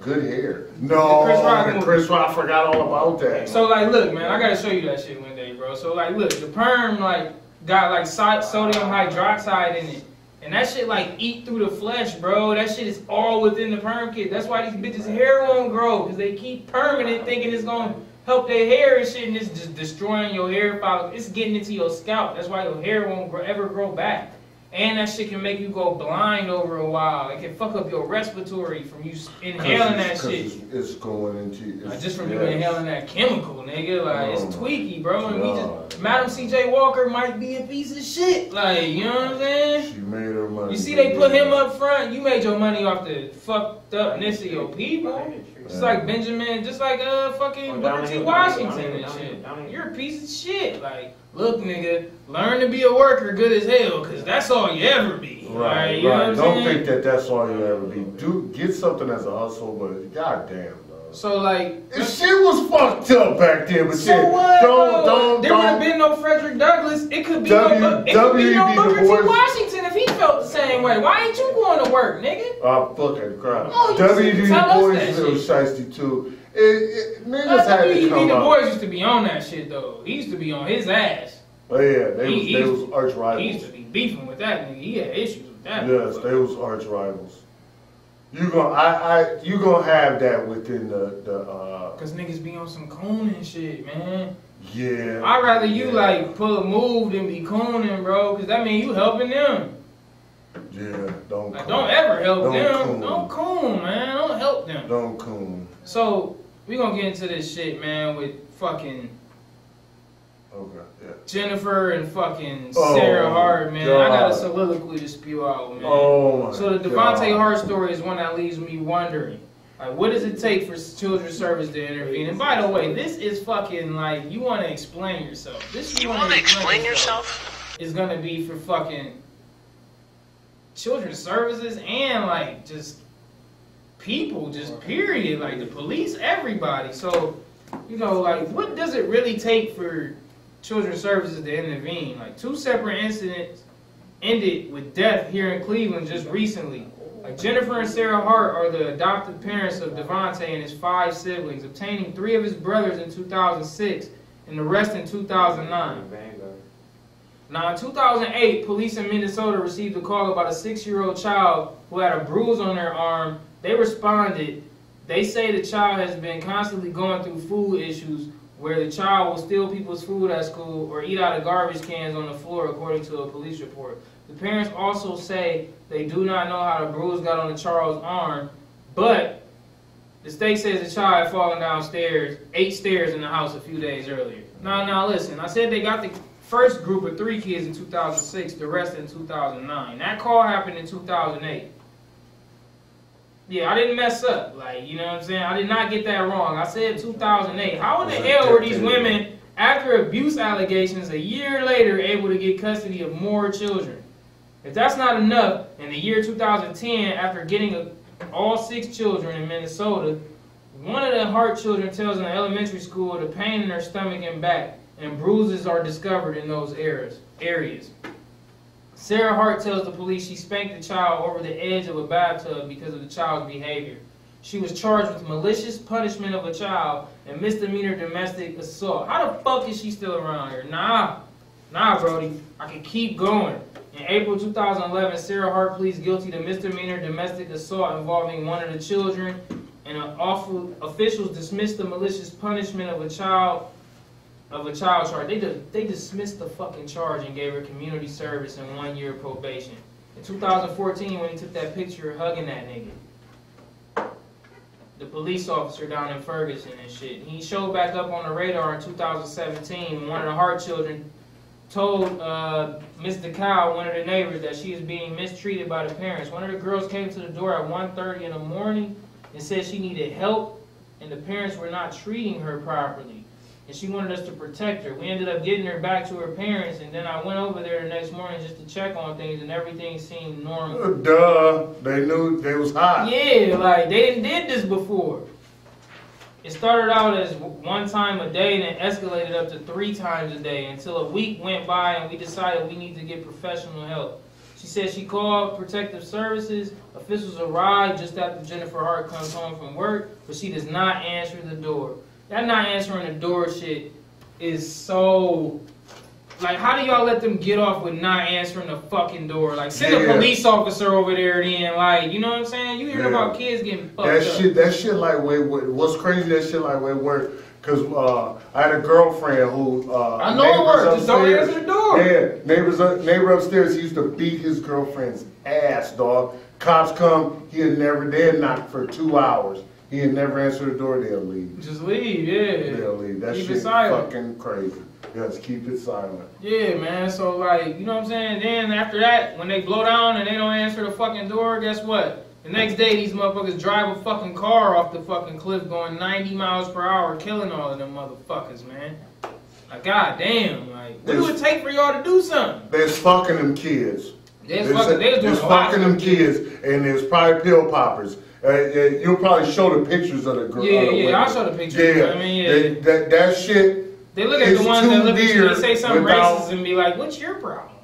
Good Hair. No. Chris Rock. Chris Rock. I forgot all about that. So like, look, man, I gotta show you that shit one day, bro. So like, look, the perm like got like sodium hydroxide in it. And that shit like eat through the flesh, bro. That shit is all within the perm kit. That's why these bitches' hair won't grow. Because they keep perming it thinking it's going to help their hair and shit. And it's just destroying your hair follicles. It's getting into your scalp. That's why your hair won't grow, ever grow back. And that shit can make you go blind over a while. It can fuck up your respiratory from you inhaling that shit. It's, it's going into... It's, like just from yes. you inhaling that chemical, nigga. Like, oh it's tweaky, bro. And God. we just... Madam C J Walker might be a piece of shit. Like, you know what I'm saying? She made her money. You see they put him up front. You made your money off the fucked upness of your people. Just like Benjamin, just like uh fucking Booker T. Washington and shit. You're a piece of shit. Like, look, nigga, learn to be a worker good as hell, because that's all you ever be. Right, right. You know what Don't I'm think that that's all you ever be. Do Get something as a hustle, but goddamn. So like, if she was fucked up back then, but so shit, what, don't, don't, there don't. There would have been no Frederick Douglass. It could be w, no, it could be no Booker T. Washington if he felt the same way. Why ain't you going to work, nigga? I fucking cry. No, W D Du Bois is a little shiesty too. It, it, niggas uh, had to come out. W D Du Bois used to be on that shit though. He used to be on his ass. Oh yeah, they he, was they was arch rivals. He used to be beefing with that nigga. He had issues with that. Yes, they was arch rivals. You gonna, I, I, you gonna have that within the, the uh... Cause niggas be on some cooning shit, man. Yeah. I'd rather you, yeah. like, pull a move than be cooning, bro. Cause that mean you helping them. Yeah, don't like, coon. Don't ever help don't them. Coon. Don't coon, man. Don't help them. Don't coon. So, we gonna get into this shit, man, with fucking... Okay, yeah. Jennifer and fucking oh, Sarah Hart, man. God. I got a soliloquy to spew out, man. Oh, my So the Devontae God. Hart story is one that leaves me wondering. Like, what does it take for Children's Service to intervene? And by the way, this is fucking like, you want to explain yourself. This You want to explain, explain yourself? Is going to be for fucking Children's Services and like just people, just period. Like the police, everybody. So, you know, like what does it really take for Children's Services to intervene? Like two separate incidents ended with death here in Cleveland just recently. Like Jennifer and Sarah Hart are the adopted parents of Devontae and his five siblings, obtaining three of his brothers in two thousand six and the rest in two thousand nine. Now in two thousand eight, police in Minnesota received a call about a six-year-old child who had a bruise on their arm. They responded. They say the child has been constantly going through food issues where the child will steal people's food at school or eat out of garbage cans on the floor, according to a police report. The parents also say they do not know how the bruise got on the child's arm, but the state says the child had fallen downstairs, eight stairs in the house a few days earlier. Now, now listen, I said they got the first group of three kids in two thousand six, the rest in two thousand nine. That call happened in two thousand eight. Yeah, I didn't mess up. Like, you know what I'm saying? I did not get that wrong. I said two thousand eight. How in the hell were these women, after abuse allegations, a year later able to get custody of more children? If that's not enough, in the year two thousand ten, after getting a, all six children in Minnesota, one of the Hart children tells an elementary school the pain in her stomach and back, and bruises are discovered in those areas. Sarah Hart tells the police she spanked the child over the edge of a bathtub because of the child's behavior. She was charged with malicious punishment of a child and misdemeanor domestic assault. How the fuck is she still around here? Nah. Nah, Brody. I can keep going. In April two thousand eleven, Sarah Hart pleads guilty to misdemeanor domestic assault involving one of the children, and officials dismissed the malicious punishment of a child of a child charge. They did, they dismissed the fucking charge and gave her community service and one year probation. In two thousand fourteen, when he took that picture hugging that nigga, the police officer down in Ferguson and shit, he showed back up on the radar in two thousand seventeen when one of the Hart children told uh, Miz DeKalb, one of the neighbors, that she is being mistreated by the parents. One of the girls came to the door at one thirty in the morning and said she needed help and the parents were not treating her properly. And she wanted us to protect her. We ended up getting her back to her parents, and then I went over there the next morning just to check on things, and everything seemed normal. Duh. They knew they was hot. Yeah, like, they didn't did this before. It started out as one time a day and it escalated up to three times a day until a week went by and we decided we need to get professional help. She said she called Protective Services. Officials arrived just after Jennifer Hart comes home from work, but she does not answer the door. That not answering the door shit is so... Like, how do y'all let them get off with not answering the fucking door? Like, send yeah. a police officer over there then, like, you know what I'm saying? You hear yeah. about kids getting fucked that up. Shit, that shit, like, way, way, what's crazy, that shit, like, way work. Because uh, I had a girlfriend who... Uh, I know it works. Just don't answer the door. Yeah, neighbors, uh, neighbor upstairs, he used to beat his girlfriend's ass, dog. Cops come, he'll never, they'll knock for two hours. He'll never answer the door, they'll leave. Just leave, yeah. They'll leave. That keep shit fucking crazy. Yes, keep it silent. Yeah, man. So, like, you know what I'm saying? Then after that, when they blow down and they don't answer the fucking door, guess what? The next day, these motherfuckers drive a fucking car off the fucking cliff going ninety miles per hour, killing all of them motherfuckers, man. Like, goddamn. Like, what do it take for y'all to do something? They're fucking them kids. They're fucking, they're doing fucking them kids, and there's probably pill poppers. Uh, you'll probably show the pictures of the girl. Yeah, yeah, I'll show the pictures. Yeah, I mean, yeah. They, that, that shit... They look at it's the ones that look at you and say something racist and be like, what's your problem?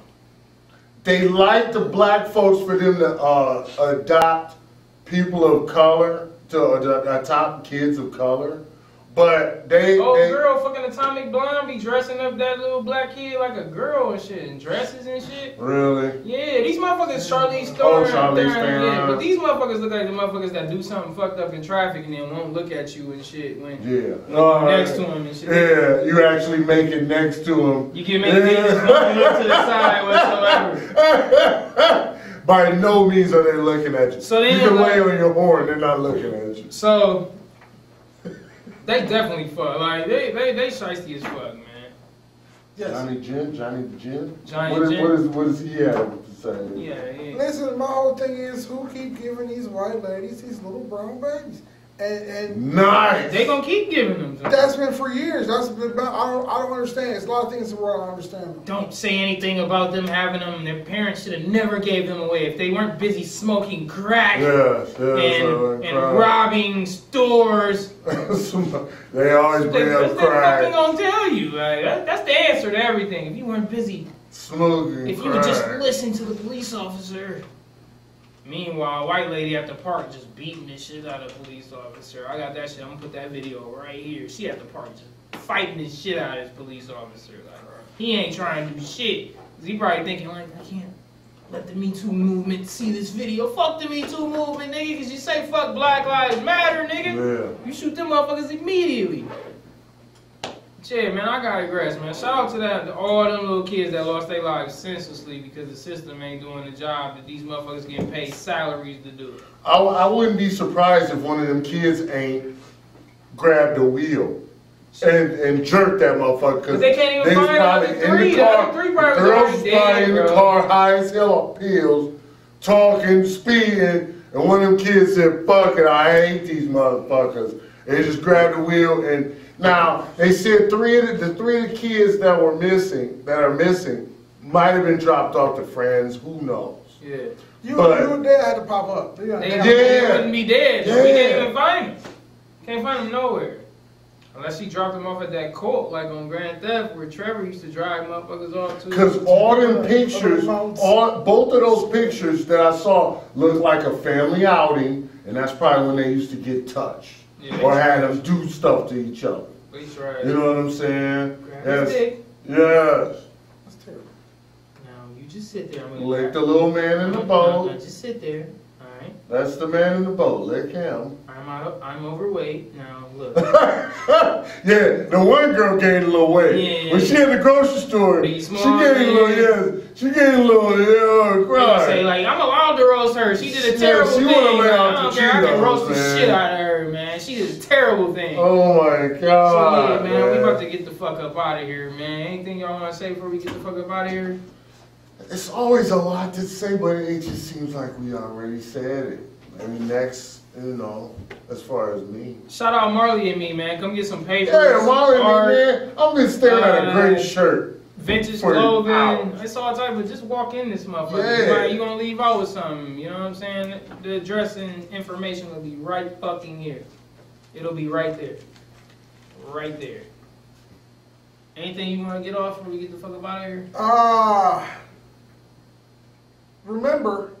They like the black folks for them to uh, adopt people of color, to adopt kids of color. But they... Oh, they, girl, fucking Atomic Blonde be dressing up that little black kid like a girl and shit, and dresses and shit. Really? Yeah, these motherfuckers, Charlize Theron. Oh, Charlize Theron. Yeah, but these motherfuckers look like the motherfuckers that do something fucked up in traffic and then won't look at you and shit when, yeah. when uh, you're next to them and shit. Yeah, you actually make it next to them. You can make it yeah. to the side whatsoever. By no means are they looking at you. So then, you can like, lay on your horn, they're not looking at you. So... They definitely fuck. Like, they, they, they shiesty as fuck, man. Yes. Johnny Gent, Johnny the Gent. Johnny what, is, what is what is he have to say? Yeah, yeah. Listen, my whole thing is who keep giving these white ladies these little brown babies, and and nice. They gonna keep giving them. Something. That's been for years. That's been. I don't. I don't understand. It's a lot of things in the world I don't understand. Don't say anything about them having them. Their parents should have never gave them away if they weren't busy smoking crack yes, yes, and and robbing stores. They always bring they, up crack. Nothing gonna tell you. Like, that, that's the answer to everything. If you weren't busy smoking, if you crack. Would just listen to the police officer. Meanwhile, a white lady at the park just beating the shit out of a police officer. I got that shit. I'm gonna put that video right here. She at the park just fighting the shit out of this police officer. Like, he ain't trying to do shit. Cause he probably thinking like, I can't let the Me Too movement see this video. Fuck the Me Too movement, nigga. Cause you say fuck Black Lives Matter, nigga. Yeah. You shoot them motherfuckers immediately. Yeah, man, I gotta digress, man. Shout out to that to all them little kids that lost their lives senselessly because the system ain't doing the job that these motherfuckers getting paid salaries to do. I, I wouldn't be surprised if one of them kids ain't grabbed a wheel and and jerked that motherfucker because they can't even find out the three. The other three girls probably dead, in the bro. Car high as hell on pills, talking, speeding, and one of them kids said, "Fuck it, I hate these motherfuckers." And they just grabbed the wheel and. Now they said three of the, the three of the kids that were missing, that are missing, might have been dropped off to friends. Who knows? Yeah, you and Dad had to pop up. They, they, yeah, they wouldn't be dead. Yeah. We can't even find them. Can't find them nowhere, unless he dropped them off at that court, like on Grand Theft, where Trevor used to drive motherfuckers off to. Because all them pictures, all both of those pictures that I saw looked like a family outing, and that's probably when they used to get touched. Yeah, or had them do stuff to each other. Right. You know what I'm saying? Yes. Yes. That's terrible. Now you just sit there. I'm Lick grab. the little man in the boat. No, no, just sit there. All right. That's the man in the boat. Lick him. I'm out. I'm overweight. Now look. Yeah. The one girl gained a little weight. Yeah. When she in the grocery store, she gained a little. Yeah. She getting a little, yeah, cry. Say, like, I'm allowed to roast her. She did a terrible she, she thing. Like, I don't care. I can roast the shit out of her, man. She did a terrible thing. Oh, my God. So, yeah, man, man, we about to get the fuck up out of here, man. Anything y'all want to say before we get the fuck up out of here? It's always a lot to say, but it just seems like we already said it. I mean, next, you know, as far as me. Shout out Marley and Me, man. Come get some paper. Yeah, Marley and Me, man. I'm just staring at a great shirt. Vintage clothing, it's all type of, just walk in this motherfucker. Yeah. Like, you're going to leave out with something, you know what I'm saying? The address and information will be right fucking here. It'll be right there. Right there. Anything you want to get off before we get the fuck up out of here? Ah. Uh, remember,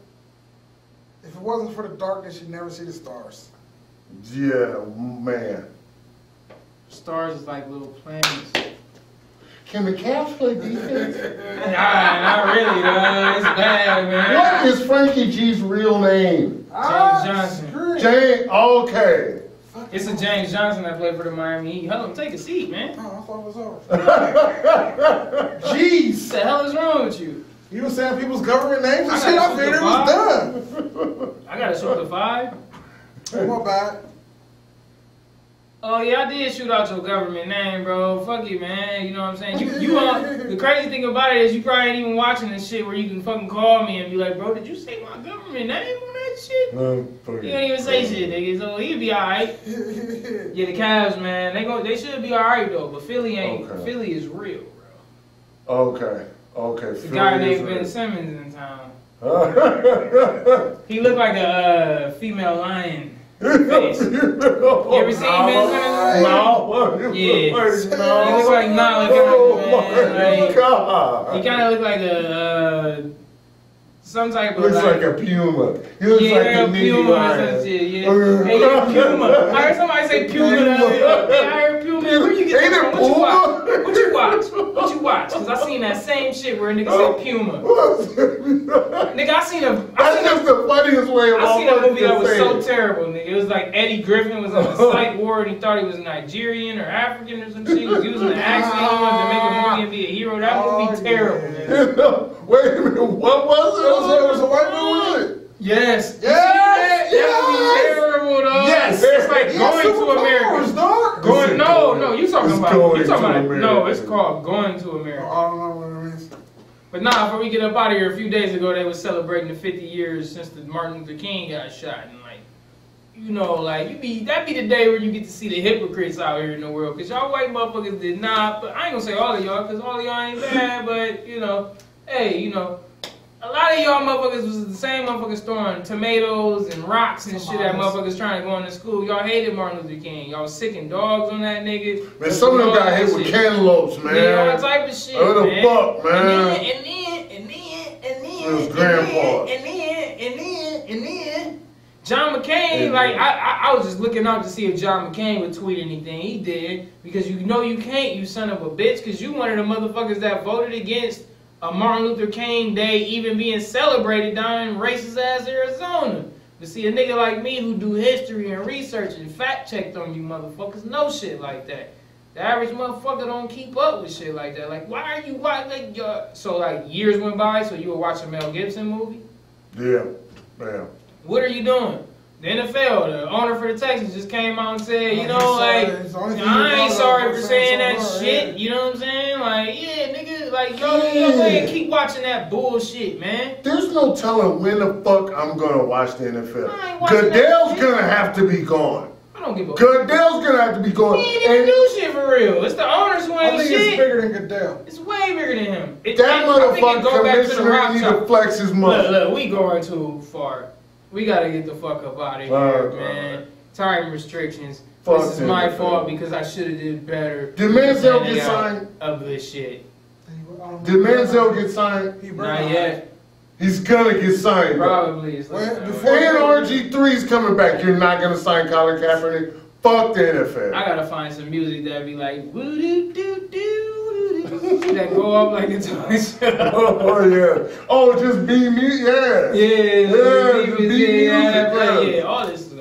if it wasn't for the darkness, you'd never see the stars. Yeah, man. Stars is like little planets. Can the Cavs play defense? Nah, not really, though. It's bad, man. What is Frankie G's real name? James ah, Johnson. James, okay. It's a James Johnson that played for the Miami Heat. Hello, take a seat, man. Oh, I thought it was over. Jeez. What the hell is wrong with you? You were saying people's government names and shit? I figured it was done. I got to shoot the five. What about? Oh yeah, I did shoot out your government name, bro. Fuck you, man. You know what I'm saying? You, you uh, the crazy thing about it is you probably ain't even watching this shit where you can fucking call me and be like, bro, did you say my government name on that shit? No, fuck you. Don't even say shit, nigga. So he'll be all right. Yeah, the Cavs, man. They go, they should be all right though. But Philly ain't. Okay. Philly is real, bro. Okay. Okay. It's a guy named Ben Simmons in town. Uh. He looked like a uh, female lion. Face. You ever seen Ben Simmons? No. Yeah. No. He looks like not looking oh man. Like, God. He kind of looks like a uh, some type of. Looks like, like a puma. He looks yeah, like a puma or some shit. Yeah. Hey, puma. I heard somebody say puma. I heard puma. Where you get that from? What you watch? What you watch? What you watch? Cause I seen that same shit where a nigga said puma. Nigga, I seen a. I seen That's a, the funniest way of all I seen a movie that was say. so terrible, nigga. It was like Eddie Griffin was on a psych ward and he thought he was Nigerian or African or some shit. He was using an accent to make a movie and be a hero. That oh, movie terrible, yeah. nigga. Wait a minute, what was it? It was a white movie, wasn't it? Yes. Yes. That, yes. That would be terrible, dog. Yes. It's like yes. going to America. Dog. Going, no, no. You saw talking about, you're talking about no, it's called Going to America. I don't know what it is. But nah, before we get up out of here, a few days ago they were celebrating the fifty years since the Martin Luther King got shot, and like, you know, like you be that be the day where you get to see the hypocrites out here in the world, cause y'all white motherfuckers did not. But I ain't gonna say all of y'all, cause all of y'all ain't bad. But you know, hey, you know. A lot of y'all motherfuckers was the same motherfuckers throwing tomatoes and rocks and shit at motherfuckers trying to go into school. Y'all hated Martin Luther King. Y'all was sicking dogs on that nigga. Man, some of them got hit with cantaloupes, man. Yeah, all type of shit, what the fuck, man? And then, and then, and then, and then, and then, and then, and then, John McCain, like, I, I was just looking out to see if John McCain would tweet anything. He did, because you know you can't, you son of a bitch, because you one of the motherfuckers that voted against a Martin Luther King Day even being celebrated down in racist-ass Arizona. But see, a nigga like me who do history and research and fact-checked on you motherfuckers know shit like that. The average motherfucker don't keep up with shit like that. Like, why are you watching? Like, so, like, years went by, so you were watching Mel Gibson movie? Yeah, man. What are you doing? The N F L, the owner for the Texans, just came out and said, you know, like, I ain't sorry for saying that shit. You know what I'm saying? Like, yeah, nigga. Like, yo, yo, man, keep watching that bullshit, man. There's no telling when the fuck I'm gonna watch the N F L. Goodell's gonna have to be gone. I don't give a fuck. Goodell's gonna have to be gone. He didn't and do shit for real. It's the owners who ain't shit. I think shit. It's bigger than Goodell. It's way bigger than him. It, that motherfucker commissioner need to flex his money. Look, look, we going too far. We gotta get the fuck up out of here, uh, man. Uh, Time restrictions. Fuck this is him, my man. fault because I should have did better. Did Manziel get signed? Of this shit. Did Manziel get signed? He Not yet. He's gonna get signed. Probably. It's like A R G three's coming back. You're not gonna sign Colin Kaepernick. Fuck the N F L. I gotta find some music that be like woo doo doo doo doo that go up like it's oh, oh yeah. Oh, just be music. Yeah. Yeah. Yeah. Just be music. Yeah. All this.